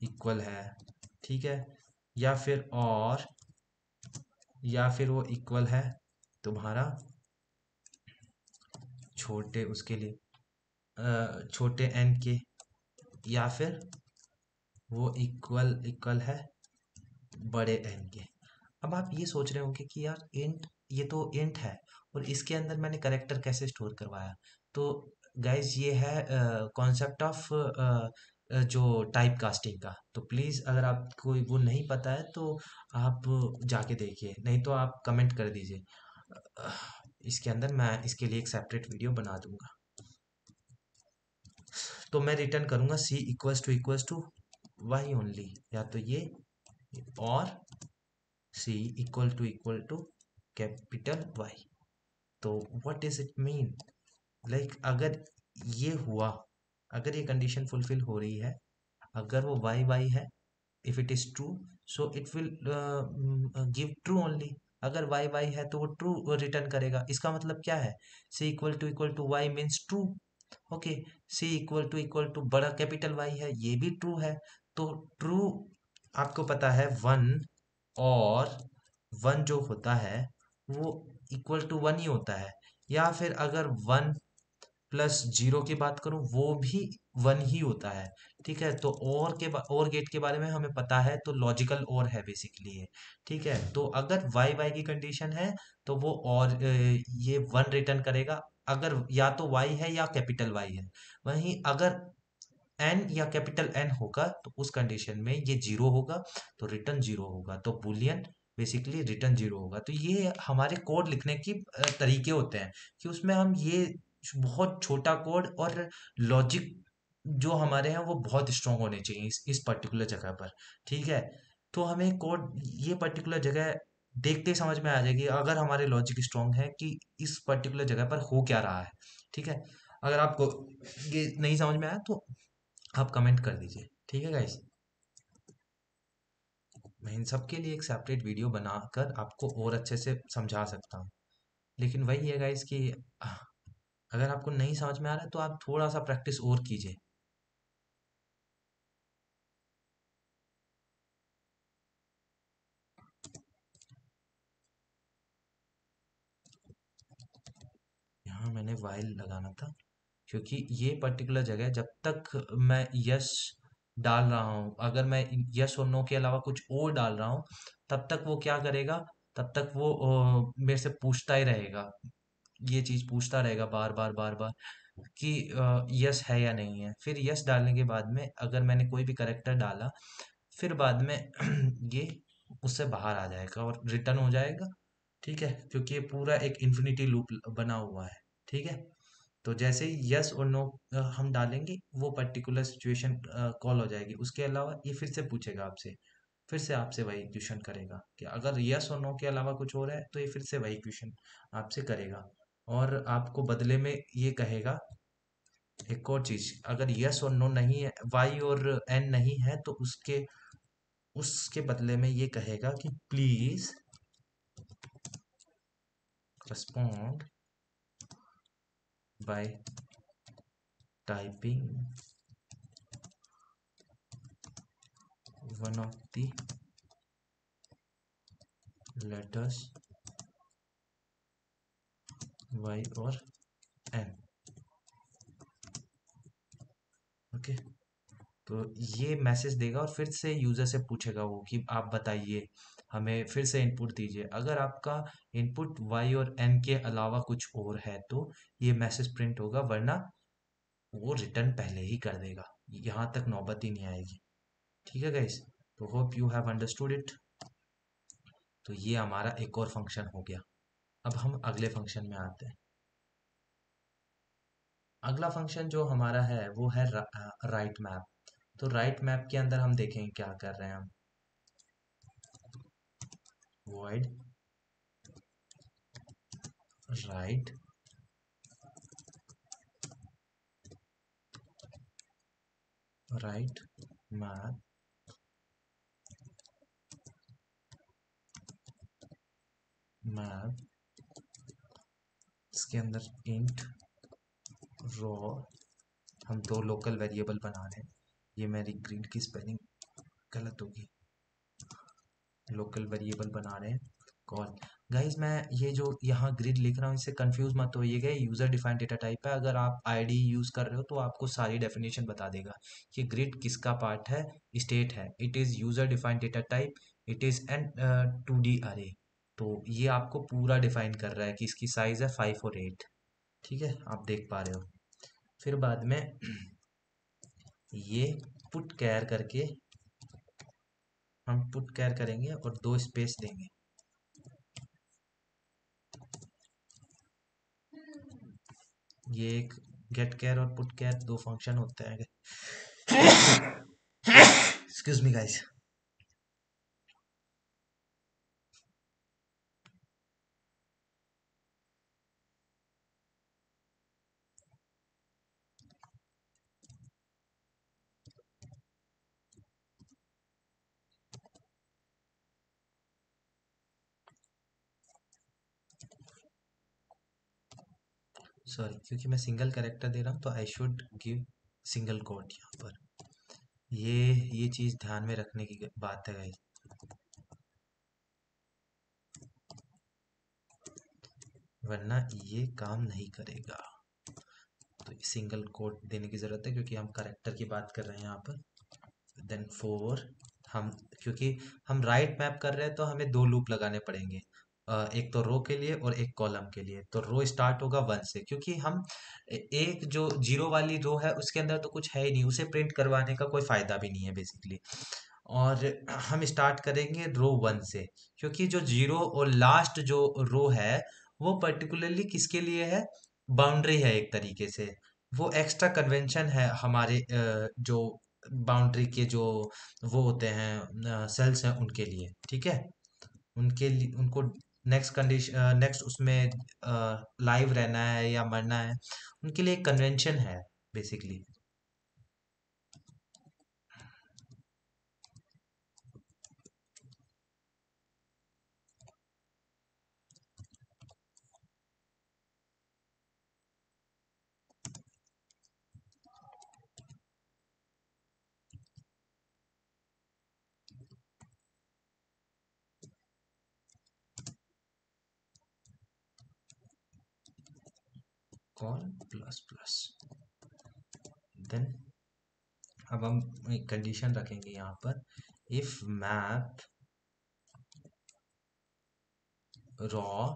इक्वल है, ठीक है, या फिर वो इक्वल है तुम्हारा छोटे उसके लिए छोटे एन के, या फिर वो इक्वल है बड़े एन के। अब आप ये सोच रहे होंगे कि यार इंट, ये तो इंट है और इसके अंदर मैंने करेक्टर कैसे स्टोर करवाया। तो गाइज ये है कॉन्सेप्ट ऑफ जो टाइप कास्टिंग का। तो प्लीज़ अगर आपको वो नहीं पता है तो आप जाके देखिए, नहीं तो आप कमेंट कर दीजिए। इसके अंदर मैं इसके लिए एक सेपरेट वीडियो बना दूंगा। तो मैं रिटर्न करूंगा C equals to Y only, या तो ये और C equal to capital Y. तो what is it mean, like अगर ये हुआ, अगर ये कंडीशन फुलफिल हो रही है, अगर वो वाई है, if it is true so it will give true only. अगर वाई है तो वो ट्रू रिटर्न करेगा। इसका मतलब क्या है, C equal to Y means true, okay. C equal to बड़ा कैपिटल वाई है, ये भी ट्रू है। तो ट्रू आपको पता है 1, और 1 जो होता है वो इक्वल टू 1 ही होता है। या फिर अगर 1 + 0 की बात करूं वो भी 1 ही होता है, ठीक है। तो और गेट के बारे में हमें पता है, तो लॉजिकल और है बेसिकली ये, ठीक है। तो अगर वाई की कंडीशन है तो वो और ये 1 रिटर्न करेगा, अगर या तो वाई है या कैपिटल वाई है। वहीं अगर एन या कैपिटल एन होगा तो उस कंडीशन में ये 0 होगा, तो रिटर्न 0 होगा। तो बूलियन बेसिकली रिटर्न 0 होगा। तो ये हमारे कोड लिखने की तरीके होते हैं कि उसमें हम ये बहुत छोटा कोड और लॉजिक जो हमारे हैं वो बहुत स्ट्रॉन्ग होने चाहिए इस पर्टिकुलर जगह पर, ठीक है। तो हमें कोड ये पर्टिकुलर जगह देखते ही समझ में आ जाएगी अगर हमारे लॉजिक स्ट्रॉन्ग है कि इस पर्टिकुलर जगह पर हो क्या रहा है, ठीक है। अगर आपको ये नहीं समझ में आया तो आप कमेंट कर दीजिए, ठीक है गाइस। मैं इन सब के लिए एक सेपरेट वीडियो बनाकर आपको और अच्छे से समझा सकता हूँ, लेकिन वही है गाइस कि अगर आपको नहीं समझ में आ रहा है तो आप थोड़ा सा प्रैक्टिस और कीजिए। यहाँ मैंने वाइल लगाना था, क्योंकि ये पर्टिकुलर जगह जब तक मैं यस डाल रहा हूँ, अगर मैं यस और नो के अलावा कुछ और डाल रहा हूँ तब तक वो क्या करेगा, तब तक वो मेरे से पूछता ही रहेगा, ये चीज़ पूछता रहेगा बार बार कि यस है या नहीं है। फिर यस डालने के बाद में अगर मैंने कोई भी करेक्टर डाला फिर बाद में ये उससे बाहर आ जाएगा और रिटर्न हो जाएगा, ठीक है, क्योंकि ये पूरा एक इन्फिनिटी लूप बना हुआ है, ठीक है। तो जैसे ही यस और नो हम डालेंगे वो पर्टिकुलर सिचुएशन कॉल हो जाएगी। उसके अलावा ये फिर से पूछेगा आपसे, फिर से आपसे वही क्वेश्चन करेगा कि अगर यस और नो के अलावा कुछ और है तो ये फिर से वही क्वेश्चन आपसे करेगा, और आपको बदले में ये कहेगा एक और चीज़, अगर यस और नो नहीं है, वाई और एन नहीं है, तो उसके बदले में ये कहेगा कि please respond by typing one of the letters y और n, ओके। तो ये मैसेज देगा और फिर से यूजर से पूछेगा वो कि आप बताइए, हमें फिर से इनपुट दीजिए। अगर आपका इनपुट y और n के अलावा कुछ और है तो ये मैसेज प्रिंट होगा, वरना वो रिटर्न पहले ही कर देगा, यहाँ तक नौबत ही नहीं आएगी, ठीक है गाइस। तो hope you have understood it. तो ये हमारा एक और फंक्शन हो गया। अब हम अगले फंक्शन में आते हैं। अगला फंक्शन जो हमारा है वो है राइट मैप। तो राइट मैप के अंदर हम देखेंगे क्या कर रहे हैं हम। void right right map इसके अंदर इंट रो हम दो लोकल वेरिएबल बना रहे हैं। ये मेरी ग्रीड की स्पेलिंग गलत होगी, लोकल वेरिएबल बना रहे हैं कॉल। गाइज मैं ये जो यहाँ ग्रिड लिख रहा हूँ इससे कंफ्यूज मत होइएगा, यूज़र डिफाइंड डेटा टाइप है। अगर आप आईडी यूज़ कर रहे हो तो आपको सारी डेफिनेशन बता देगा कि ग्रिड किसका पार्ट है, स्टेट है। It is user defined data type, it is and 2D array. तो ये आपको पूरा डिफाइन कर रहा है कि इसकी साइज़ है 5 और 8। ठीक है, आप देख पा रहे हो। फिर बाद में ये पुट कैर करके हम पुट कैर करेंगे और 2 स्पेस देंगे। ये एक गेट कैर और पुट कैर 2 फंक्शन होते हैं। Excuse me guys. सॉरी, क्योंकि मैं सिंगल कैरेक्टर दे रहा हूँ तो I should give single quote यहाँ पर। ये चीज़ ध्यान में रखने की बात है गाइस। वरना ये काम नहीं करेगा, तो सिंगल कोट देने की ज़रूरत है क्योंकि हम कैरेक्टर की बात कर रहे हैं यहाँ पर। देन 4 हम, क्योंकि हम राइट मैप कर रहे हैं तो हमें 2 लूप लगाने पड़ेंगे, एक तो रो के लिए और एक कॉलम के लिए। तो रो स्टार्ट होगा 1 से, क्योंकि हम एक जो 0 वाली रो है उसके अंदर तो कुछ है ही नहीं, उसे प्रिंट करवाने का कोई फायदा भी नहीं है बेसिकली। और हम स्टार्ट करेंगे रो 1 से, क्योंकि जो 0 और लास्ट जो रो है वो पर्टिकुलरली किसके लिए है, बाउंड्री है एक तरीके से। वो एक्स्ट्रा कन्वेंशन है हमारे जो बाउंड्री के जो वो होते हैं सेल्स हैं उनके लिए। ठीक है, उनके लिए उनको नेक्स्ट कंडीशन नेक्स्ट उसमें लाइव रहना है या मरना है, उनके लिए एक कन्वेंशन है basically. Col plus plus then अब हम एक कंडीशन रखेंगे यहाँ पर, इफ मैप रॉ।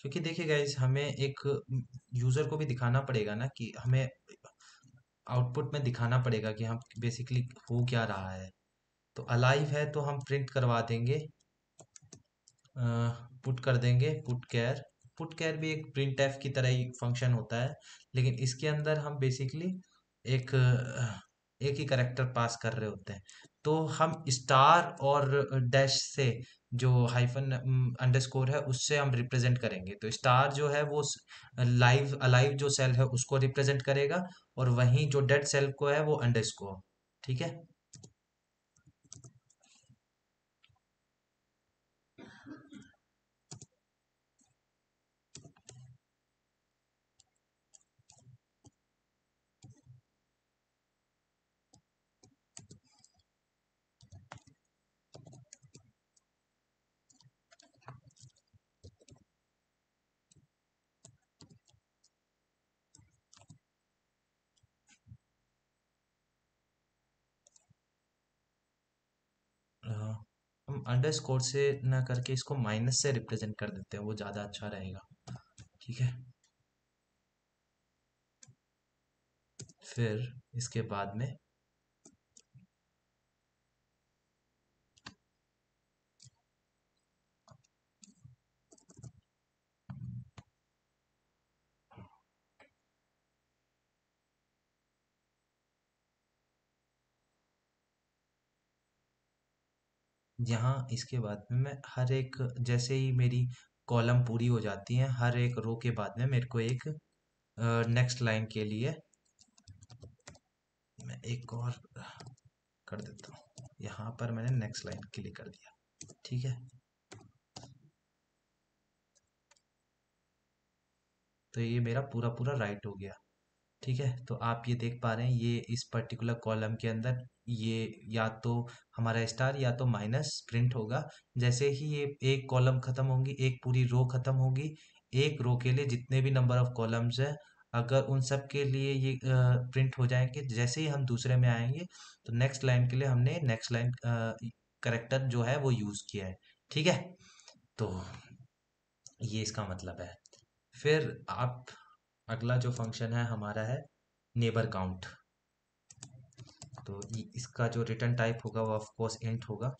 क्योंकि देखिए गाइज हमें एक यूजर को भी दिखाना पड़ेगा ना, कि हमें आउटपुट में दिखाना पड़ेगा कि हम बेसिकली हो क्या रहा है। तो अलाइव है तो हम प्रिंट करवा देंगे, पुट कर देंगे पुट कैर। पुट कैर भी एक प्रिंट एफ की तरह ही फंक्शन होता है, लेकिन इसके अंदर हम बेसिकली एक ही करेक्टर पास कर रहे होते हैं। तो हम स्टार और डैश से जो हाइफन अंडरस्कोर है उससे हम रिप्रेजेंट करेंगे। तो स्टार जो है वो लाइव अलाइव जो सेल है उसको रिप्रेजेंट करेगा, और वहीं जो डेड सेल को है वो अंडरस्कोर। ठीक है, अंडरस्कोर से ना करके इसको माइनस से रिप्रेजेंट कर देते हैं, वो ज़्यादा अच्छा रहेगा। ठीक है, फिर इसके बाद में यहाँ इसके बाद में मैं हर एक, जैसे ही मेरी कॉलम पूरी हो जाती है, हर एक रो के बाद में मेरे को एक नेक्स्ट लाइन के लिए मैं एक और कर देता हूँ। यहाँ पर मैंने नेक्स्ट लाइन के लिए कर दिया, ठीक है। तो ये मेरा पूरा पूरा राइट हो गया, ठीक है। तो आप ये देख पा रहे हैं, ये इस पर्टिकुलर कॉलम के अंदर ये या तो हमारा स्टार या तो माइनस प्रिंट होगा। जैसे ही ये एक कॉलम खत्म होगी, एक पूरी रो खत्म होगी, एक रो के लिए जितने भी नंबर ऑफ कॉलम्स है, अगर उन सब के लिए ये प्रिंट हो जाएंगे। जैसे ही हम दूसरे में आएंगे तो नेक्स्ट लाइन के लिए हमने नेक्स्ट लाइन करेक्टर जो है वो यूज़ किया है, ठीक है। तो ये इसका मतलब है। फिर आप अगला जो फंक्शन है हमारा है नेबर काउंट। तो इसका जो रिटर्न टाइप होगा वो ऑफ कोर्स इंट होगा।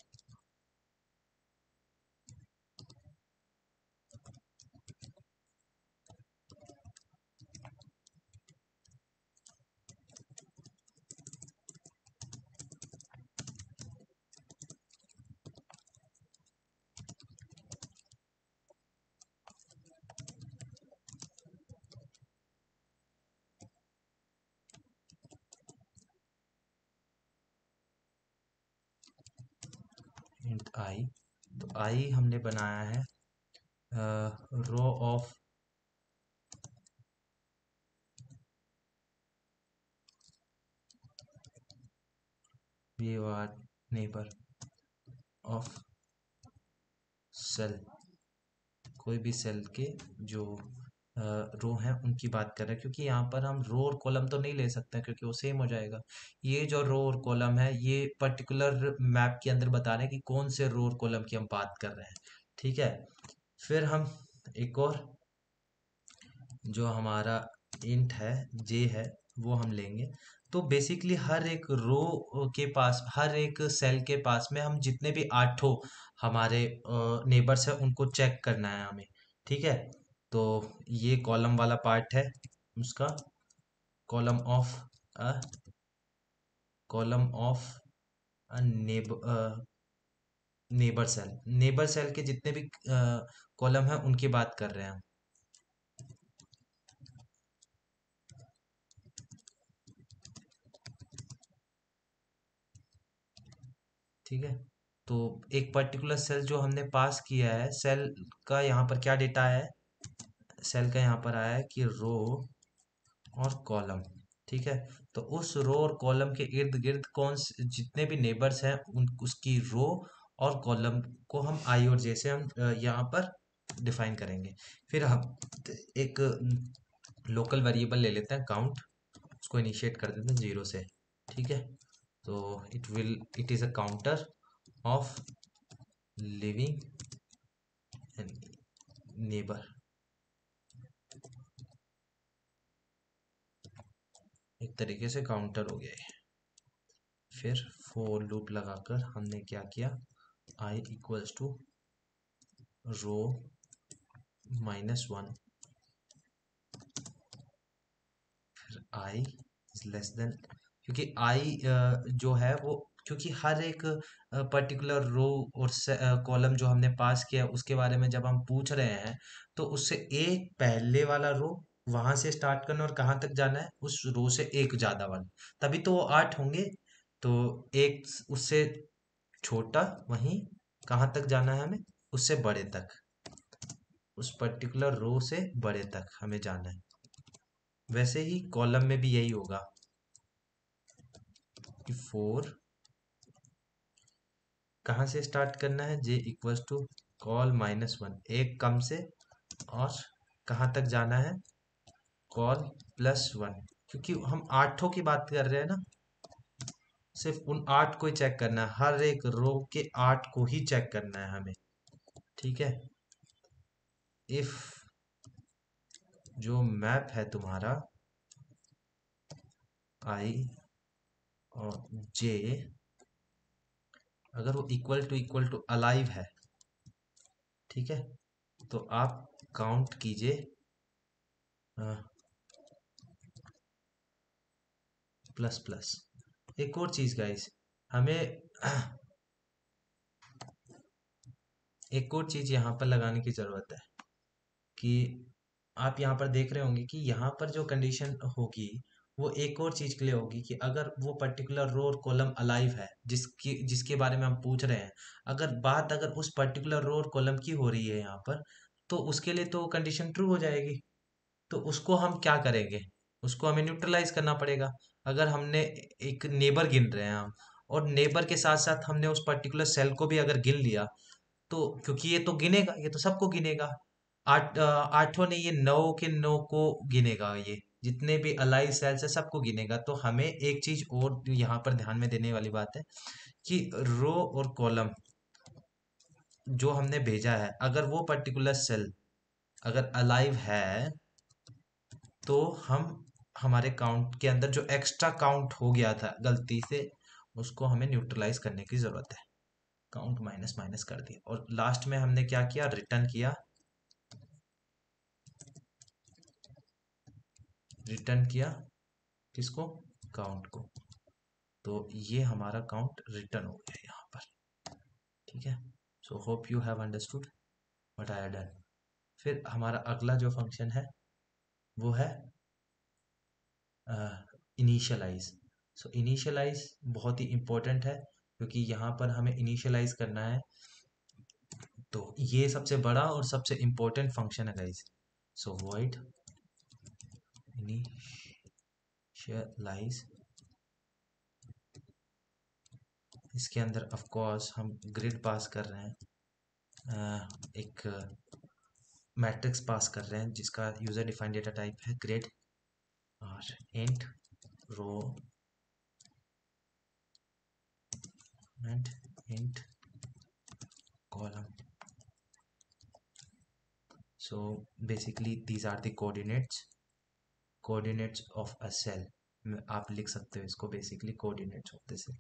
आई, तो आई हमने बनाया है रो ऑफ ये वार्ड नेबर ऑफ सेल, कोई भी सेल के जो रो हैं उनकी बात कर रहे हैं, क्योंकि यहाँ पर हम रो और कॉलम तो नहीं ले सकते क्योंकि वो सेम हो जाएगा। ये जो रो और कॉलम है ये पर्टिकुलर मैप के अंदर बता रहे हैं कि कौन से रो और कॉलम की हम बात कर रहे हैं, ठीक है। फिर हम एक और जो हमारा इंट है जे है वो हम लेंगे। तो बेसिकली हर एक रो के पास, हर एक सेल के पास में हम जितने भी आठों हमारे नेबर्स हैं उनको चेक करना है हमें, ठीक है। तो ये कॉलम वाला पार्ट है उसका, column of neighbour cell. Neighbour cell के जितने भी कॉलम हैं उनकी बात कर रहे हैं। ठीक है, तो एक पर्टिकुलर सेल जो हमने पास किया है, सेल का यहाँ पर क्या डेटा है, सेल का यहाँ पर आया है कि रो और कॉलम, ठीक है। तो उस रो और कॉलम के इर्द गिर्द जितने भी नेबर्स हैं उसकी रो और कॉलम को हम आई और जे से हम यहाँ पर डिफाइन करेंगे। फिर हम एक लोकल वेरिएबल ले लेते हैं काउंट, उसको इनिशिएट कर देते हैं 0 से, ठीक है। तो it is a counter of living neighbour, एक तरीके से काउंटर हो गया है। फिर फॉर लूप लगाकर हमने क्या किया, I equals to row minus 1, फिर आई इज लेस देन, क्योंकि आई जो है वो, क्योंकि हर एक पर्टिकुलर रो और कॉलम जो हमने पास किया उसके बारे में जब हम पूछ रहे हैं तो उससे एक पहले वाला रो वहां से स्टार्ट करना और कहाँ तक जाना है, उस रो से एक ज़्यादा वाला, तभी तो वो 8 होंगे। तो एक उससे छोटा, वहीं कहाँ तक जाना है हमें, उससे बड़े तक, उस पर्टिकुलर रो से बड़े तक हमें जाना है। वैसे ही कॉलम में भी यही होगा कि 4 कहाँ से स्टार्ट करना है, J equals to col minus 1, एक कम से, और कहाँ तक जाना है कॉल प्लस 1, क्योंकि हम 8 की बात कर रहे हैं ना, सिर्फ उन 8 को ही चेक करना है, हर एक रो के 8 को ही चेक करना है हमें, ठीक है। इफ जो मैप है तुम्हारा आई और जे, अगर वो इक्वल टू अलाइव है, ठीक है, तो आप काउंट कीजिए प्लस प्लस। एक और चीज गाइस, हमें एक और चीज़ यहाँ पर लगाने की ज़रूरत है कि आप यहाँ पर देख रहे होंगे कि यहाँ पर जो कंडीशन होगी वो एक और चीज़ के लिए होगी कि अगर वो पर्टिकुलर रो और कॉलम अलाइव है जिसके बारे में हम पूछ रहे हैं, अगर बात उस पर्टिकुलर रो और कॉलम की हो रही है यहाँ पर, तो उसके लिए तो कंडीशन ट्रू हो जाएगी। तो उसको हम क्या करेंगे, उसको हमें न्यूट्रलाइज करना पड़ेगा। अगर हमने एक नेबर गिन रहे हैं हम, और नेबर के साथ साथ हमने उस पर्टिकुलर सेल को भी अगर गिन लिया, तो क्योंकि ये तो गिनेगा, ये तो सबको गिनेगा, आठों ने ये 9 के 9 को गिनेगा, ये जितने भी अलाइव सेल्स है सबको गिनेगा। तो हमें एक चीज और यहाँ पर ध्यान में देने वाली बात है कि रो और कॉलम जो हमने भेजा है, अगर वो पर्टिकुलर सेल अगर अलाइव है तो हम हमारे काउंट के अंदर जो एक्स्ट्रा काउंट हो गया था गलती से, उसको हमें न्यूट्रलाइज करने की जरूरत है। काउंट माइनस माइनस कर दिया और लास्ट में हमने क्या किया, रिटर्न किया। रिटर्न किया किसको, काउंट को। तो ये हमारा काउंट रिटर्न हो गया यहाँ पर, ठीक है। So hope you have understood what I have done. फिर हमारा अगला जो फंक्शन है वो है इनिशियलाइज। सो इनिशियलाइज बहुत ही इम्पोर्टेंट है क्योंकि यहाँ पर हमें इनिशियलाइज करना है। तो ये सबसे बड़ा और सबसे इम्पोर्टेंट फंक्शन है गाइस। सो वॉइड इनिशियलाइज, इसके अंदर ऑफ कोर्स हम ग्रिड पास कर रहे हैं, एक मैट्रिक्स पास कर रहे हैं जिसका यूजर डिफाइंड डेटा टाइप है ग्रिड, और int row and int column. So basically these are the coordinates of a cell. आप लिख सकते हो इसको basically coordinates of the cell.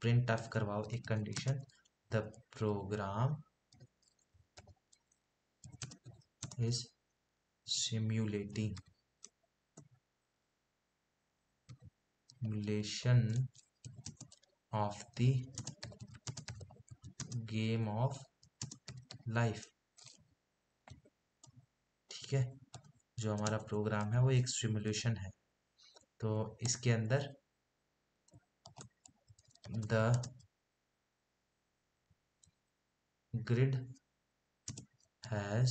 Print of करवाओ एक condition, the program is simulation of the game of life, ठीक है। जो हमारा प्रोग्राम है वो एक सिमुलेशन है, तो इसके अंदर the grid has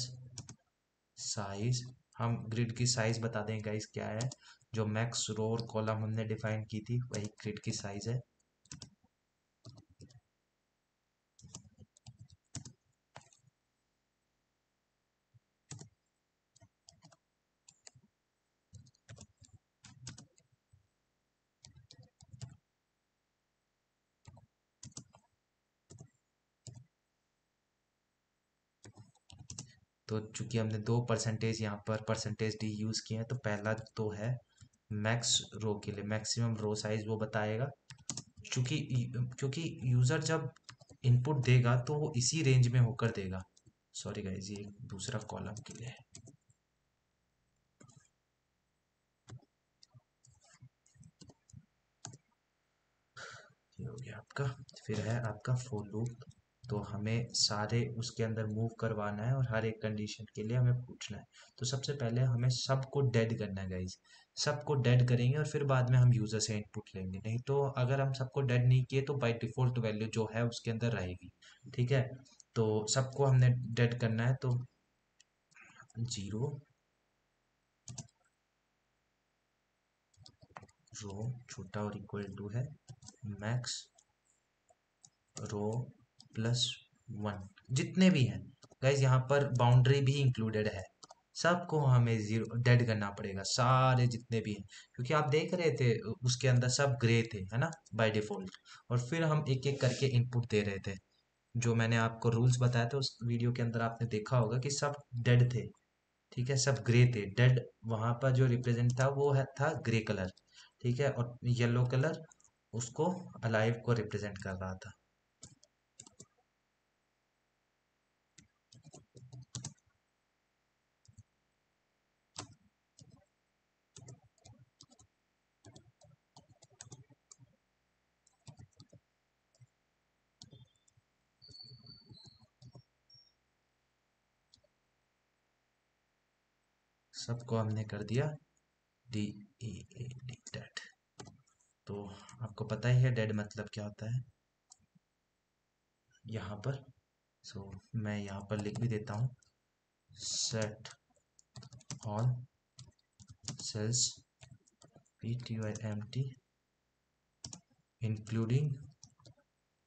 size, हम ग्रिड की साइज बता दें गाइस क्या है, जो मैक्स रो और कॉलम हमने डिफाइन की थी वही ग्रिड की साइज है। तो चूंकि हमने 2% यहाँ पर परसेंटेज डी यूज़ किए हैं, तो पहला तो है मैक्स रो के लिए मैक्सिमम रो साइज वो बताएगा, क्योंकि यूज़र जब इनपुट देगा तो वो इसी रेंज में होकर देगा। सॉरी गाइस, ये दूसरा कॉलम के लिए है। ये हो गया आपका। फिर है आपका फॉर लूप, तो हमें सारे उसके अंदर मूव करवाना है और हर एक कंडीशन के लिए हमें पूछना है। तो सबसे पहले हमें सबको डेड करना है गाइज, सबको डेड करेंगे और फिर बाद में हम यूज़र से इनपुट लेंगे। नहीं तो अगर हम सबको डेड नहीं किए तो बाय डिफ़ॉल्ट वैल्यू जो है उसके अंदर रहेगी, ठीक है। तो सबको हमने डेड करना है, तो 0 रो छोटा और इक्वल टू है मैक्स रो +1, जितने भी हैं गाइज यहाँ पर बाउंड्री भी इंक्लूडेड है, सबको हमें 0 डेड करना पड़ेगा, सारे जितने भी हैं, क्योंकि आप देख रहे थे उसके अंदर सब ग्रे थे, है ना, बाय डिफ़ॉल्ट। और फिर हम एक एक करके इनपुट दे रहे थे, जो मैंने आपको रूल्स बताया था उस वीडियो के अंदर आपने देखा होगा कि सब डेड थे, ठीक है, सब ग्रे थे। डेड वहाँ पर जो रिप्रेजेंट था वो था ग्रे कलर, ठीक है, और येलो कलर उसको अलाइव को रिप्रेजेंट कर रहा था। सबको हमने कर दिया D E A D dead. तो आपको पता ही है डेड मतलब क्या होता है यहाँ पर। सो मैं यहाँ पर लिख भी देता हूँ set all cells P T Y M T including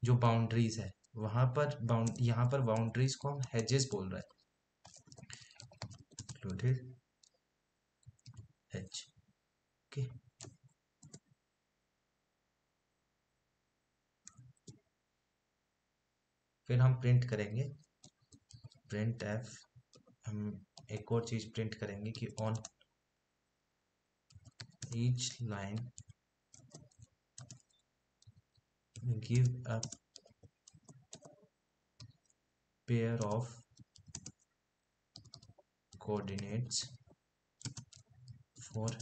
जो बाउंड्रीज है वहाँ पर यहाँ पर बाउंड्रीज को हम हेजेस बोल रहे हैं, इंक्लूडेड हेज। ओके फिर हम प्रिंट करेंगे प्रिंट एफ। हम एक और चीज प्रिंट करेंगे कि on each line give a pair of coordinates for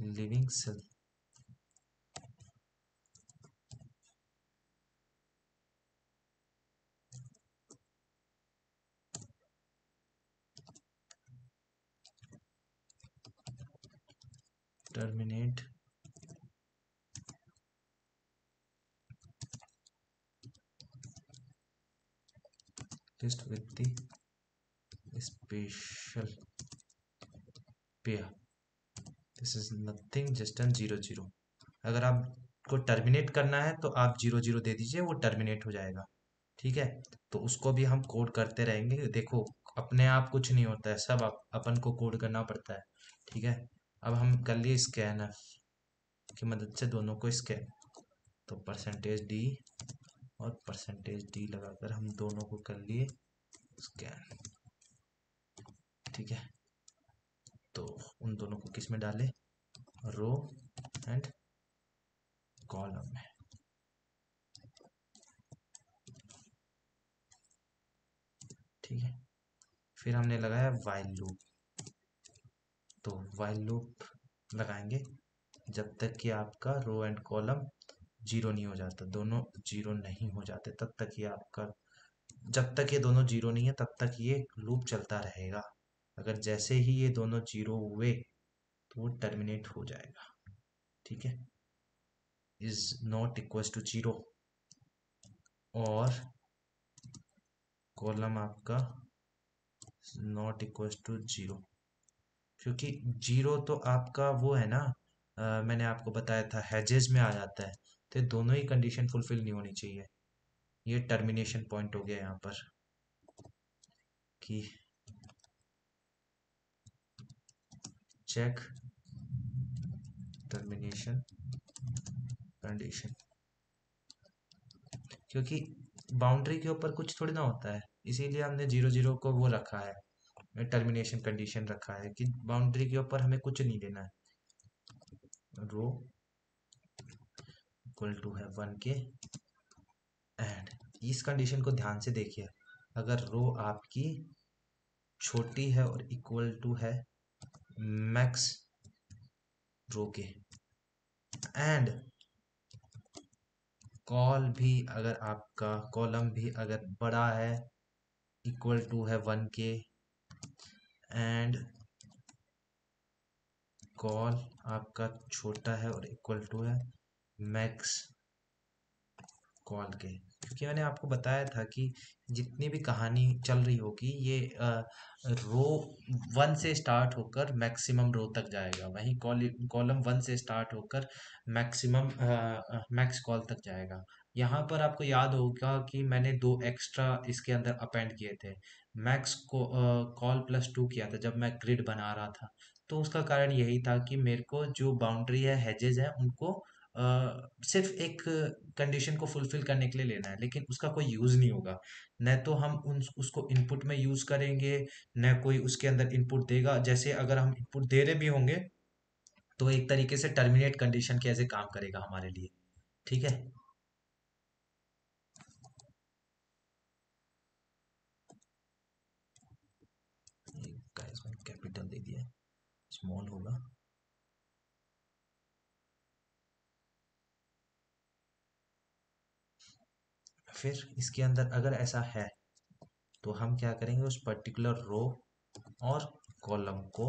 living cell. Terminate list with the special pair. This is nothing, just an 0 0। अगर आपको टर्मिनेट करना है तो आप 0 0 दे दीजिए, वो टर्मिनेट हो जाएगा। ठीक है, तो उसको भी हम कोड करते रहेंगे। देखो अपने आप कुछ नहीं होता है, सब अपन को कोड करना पड़ता है। ठीक है, अब हम कर लिए स्कैन की मदद से दोनों को स्कैन। तो परसेंटेज डी और परसेंटेज डी लगाकर हम दोनों को कर लिए स्कैन। ठीक है, तो उन दोनों को किस में डालें, रो एंड कॉलम में। ठीक है, फिर हमने लगाया व्हाइल लूप। तो व्हाइल लूप लगाएंगे जब तक कि आपका रो एंड कॉलम 0 नहीं हो जाता, दोनों 0 नहीं हो जाते तब तक ये आपका, जब तक ये दोनों 0 नहीं है तब तक ये लूप चलता रहेगा। अगर जैसे ही ये दोनों 0 हुए तो वो टर्मिनेट हो जाएगा। ठीक है, इज नॉट इक्वल्स टू 0 और कॉलम आपका नॉट इक्वल्स टू 0, क्योंकि 0 तो आपका वो है ना, मैंने आपको बताया था हैजेस में आ जाता है। तो दोनों ही कंडीशन फुलफिल नहीं होनी चाहिए। ये टर्मिनेशन पॉइंट हो गया यहाँ पर कि चेक टर्मिनेशन कंडीशन, क्योंकि बाउंड्री के ऊपर कुछ थोड़ी ना होता है, इसीलिए हमने 0 0 को वो रखा है, टर्मिनेशन कंडीशन रखा है कि बाउंड्री के ऊपर हमें कुछ नहीं देना है। रो इक्वल टू है 1 के एंड इस कंडीशन को ध्यान से देखिए। अगर रो आपकी छोटी है और इक्वल टू है मैक्स रो के एंड कॉल भी, अगर आपका कॉलम भी अगर बड़ा है इक्वल टू है 1 के एंड कॉल आपका छोटा है और इक्वल टू है मैक्स कॉल के। क्योंकि मैंने आपको बताया था कि जितनी भी कहानी चल रही होगी ये रो 1 से स्टार्ट होकर मैक्सिमम रो तक जाएगा, वहीं कॉलम 1 से स्टार्ट होकर मैक्सिमम मैक्स कॉल तक जाएगा। यहाँ पर आपको याद होगा कि मैंने 2 एक्स्ट्रा इसके अंदर अपेंड किए थे, मैक्स को कॉल +2 किया था जब मैं ग्रिड बना रहा था। तो उसका कारण यही था कि मेरे को जो बाउंड्री है हेजेस है उनको सिर्फ एक कंडीशन को फुलफिल करने के लिए लेना है, लेकिन उसका कोई यूज़ नहीं होगा। न तो हम उसको इनपुट में यूज़ करेंगे, न कोई उसके अंदर इनपुट देगा। जैसे अगर हम इनपुट दे रहे भी होंगे तो एक तरीके से टर्मिनेट कंडीशन के ऐसे काम करेगा हमारे लिए। ठीक है, कैपिटल दे दिया, स्मॉल होगा। फिर इसके अंदर अगर ऐसा है तो हम क्या करेंगे, उस पर्टिकुलर रो और कॉलम को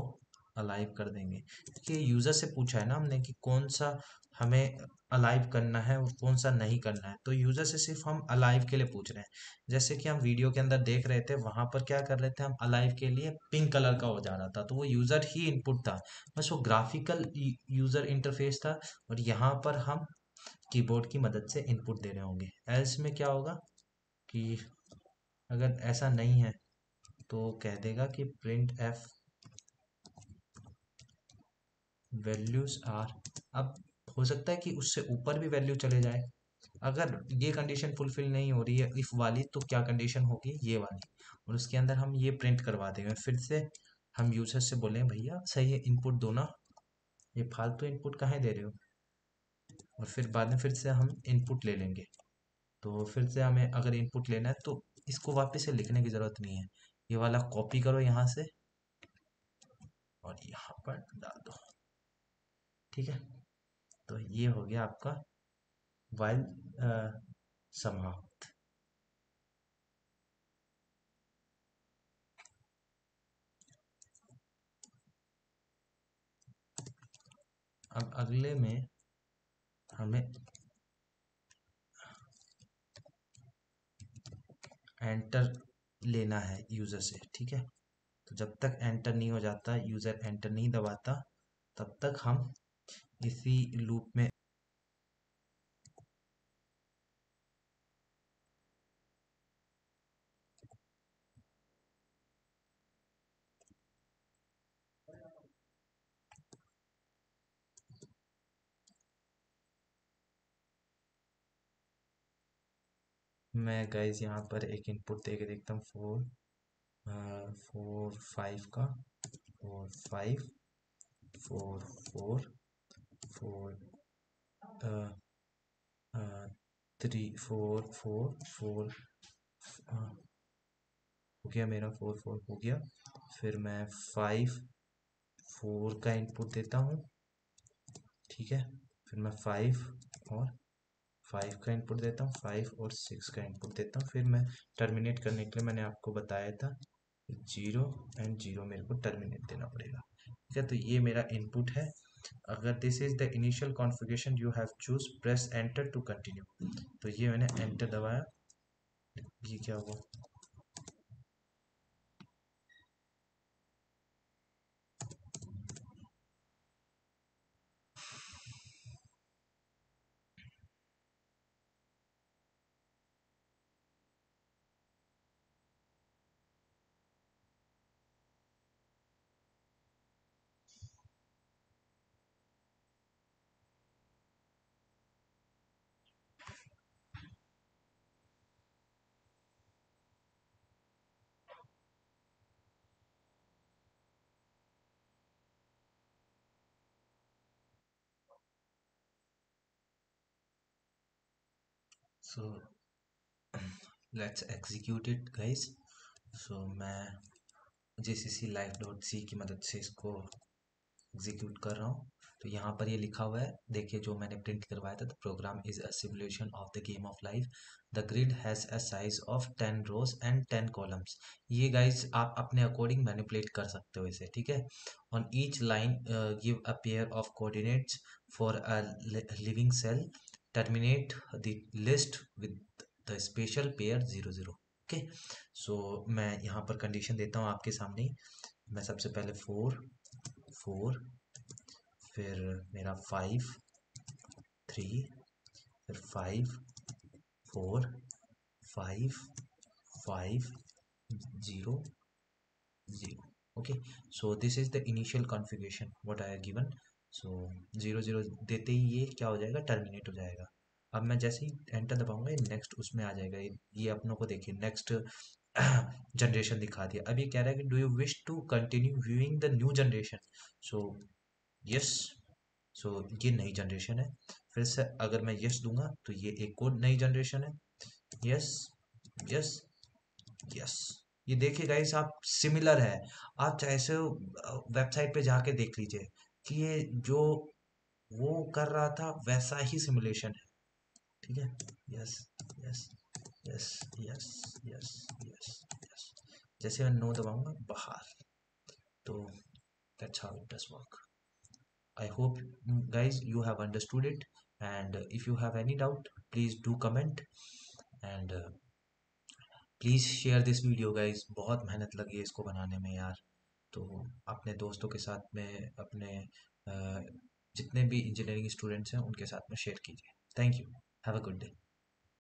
अलाइव कर देंगे। ये यूज़र से पूछा है ना हमने कि कौन सा हमें अलाइव करना है और कौन सा नहीं करना है, तो यूज़र से सिर्फ हम अलाइव के लिए पूछ रहे हैं। जैसे कि हम वीडियो के अंदर देख रहे थे, वहाँ पर क्या कर रहे थे, हम अलाइव के लिए पिंक कलर का हो जा रहा था, तो वो यूज़र ही इनपुट था, बस वो ग्राफिकल यूज़र इंटरफेस था। और यहाँ पर हम कीबोर्ड की मदद से इनपुट दे रहे होंगे। एल्स में क्या होगा कि अगर ऐसा नहीं है तो कह देगा कि प्रिंट एफ वैल्यूज आर। अब हो सकता है कि उससे ऊपर भी वैल्यू चले जाए, अगर ये कंडीशन फुलफिल नहीं हो रही है इफ वाली, तो क्या कंडीशन होगी, ये वाली। और उसके अंदर हम ये प्रिंट करवा देंगे, फिर से हम यूजर से बोले भैया सही है इनपुट दो ना, ये फालतू इनपुट कहाँ दे रहे हो। और फिर बाद में फिर से हम इनपुट ले लेंगे। तो फिर से हमें अगर इनपुट लेना है तो इसको वापस से लिखने की ज़रूरत नहीं है, ये वाला कॉपी करो यहाँ से और यहाँ पर डाल दो, ठीक है। तो ये हो गया आपका वाइल समाप्त। अब अगले में हमें एंटर लेना है यूज़र से, ठीक है। तो जब तक एंटर नहीं हो जाता, यूज़र एंटर नहीं दबाता, तब तक हम इसी लूप में मैं गाइस यहाँ पर एक इनपुट दे के देखता हूँ 4 4 5 का 4 5 4 4 4 3 4 4 4 हो गया मेरा 4 4 हो गया। फिर मैं 5 4 का इनपुट देता हूँ, ठीक है। फिर मैं 5 और 5 का इनपुट देता हूँ, 5 और 6 का इनपुट देता हूँ। फिर मैं टर्मिनेट करने के लिए मैंने आपको बताया था 0 एंड 0 मेरे को टर्मिनेट देना पड़ेगा, ठीक है। तो ये मेरा इनपुट है। अगर this is the initial configuration you have choose, press enter to continue. तो ये मैंने एंटर दबाया, ये क्या हुआ, so let's execute it guys। so मैं jcclive.c की मदद से इसको एग्जीक्यूट कर रहा हूँ। तो यहाँ पर ये लिखा हुआ है, देखिए जो मैंने प्रिंट करवाया था, the program is a simulation of the game of life. The grid has a size of 10 rows and 10 columns. ये गाइज आप अपने अकॉर्डिंग मैनिपुलेट कर सकते हो इसे, ठीक है। On each line give a pair of coordinates for a living cell, terminate the list with the special pair 0 0। Okay, so मैं यहाँ पर कंडीशन देता हूँ आपके सामने। मैं सबसे पहले 4 4, फिर मेरा 5 3, फिर 5 4 5 5 0 0। Okay, so this is the initial configuration what I have given. So 0 0 देते ही ये क्या हो जाएगा, टर्मिनेट हो जाएगा। अब मैं जैसे ही एंटर दबाऊंगा ये नेक्स्ट उसमें आ जाएगा। ये अपनों को देखिए नेक्स्ट जनरेशन दिखा दिया। अब ये कह रहा है कि do you wish to continue viewing the new generation, so yes. सो ये नई जनरेशन है। फिर से अगर मैं यस दूंगा तो ये एक और नई जनरेशन है, यस यस यस। ये देखिए गाइस आप सिमिलर है, आप चाहे से वेबसाइट पे जाके देख लीजिए कि ये जो वो कर रहा था वैसा ही सिमुलेशन है, ठीक है। Yes yes yes yes yes yes yes जैसे मैं नो दबाऊंगा बाहर, तो that's how it does work. I hope guys you have understood it, and if you have any doubt please do comment and please share this video guys. बहुत मेहनत लगी है इसको बनाने में यार, तो अपने दोस्तों के साथ में, अपने जितने भी इंजीनियरिंग स्टूडेंट्स हैं उनके साथ में शेयर कीजिए. Thank you, have a good day.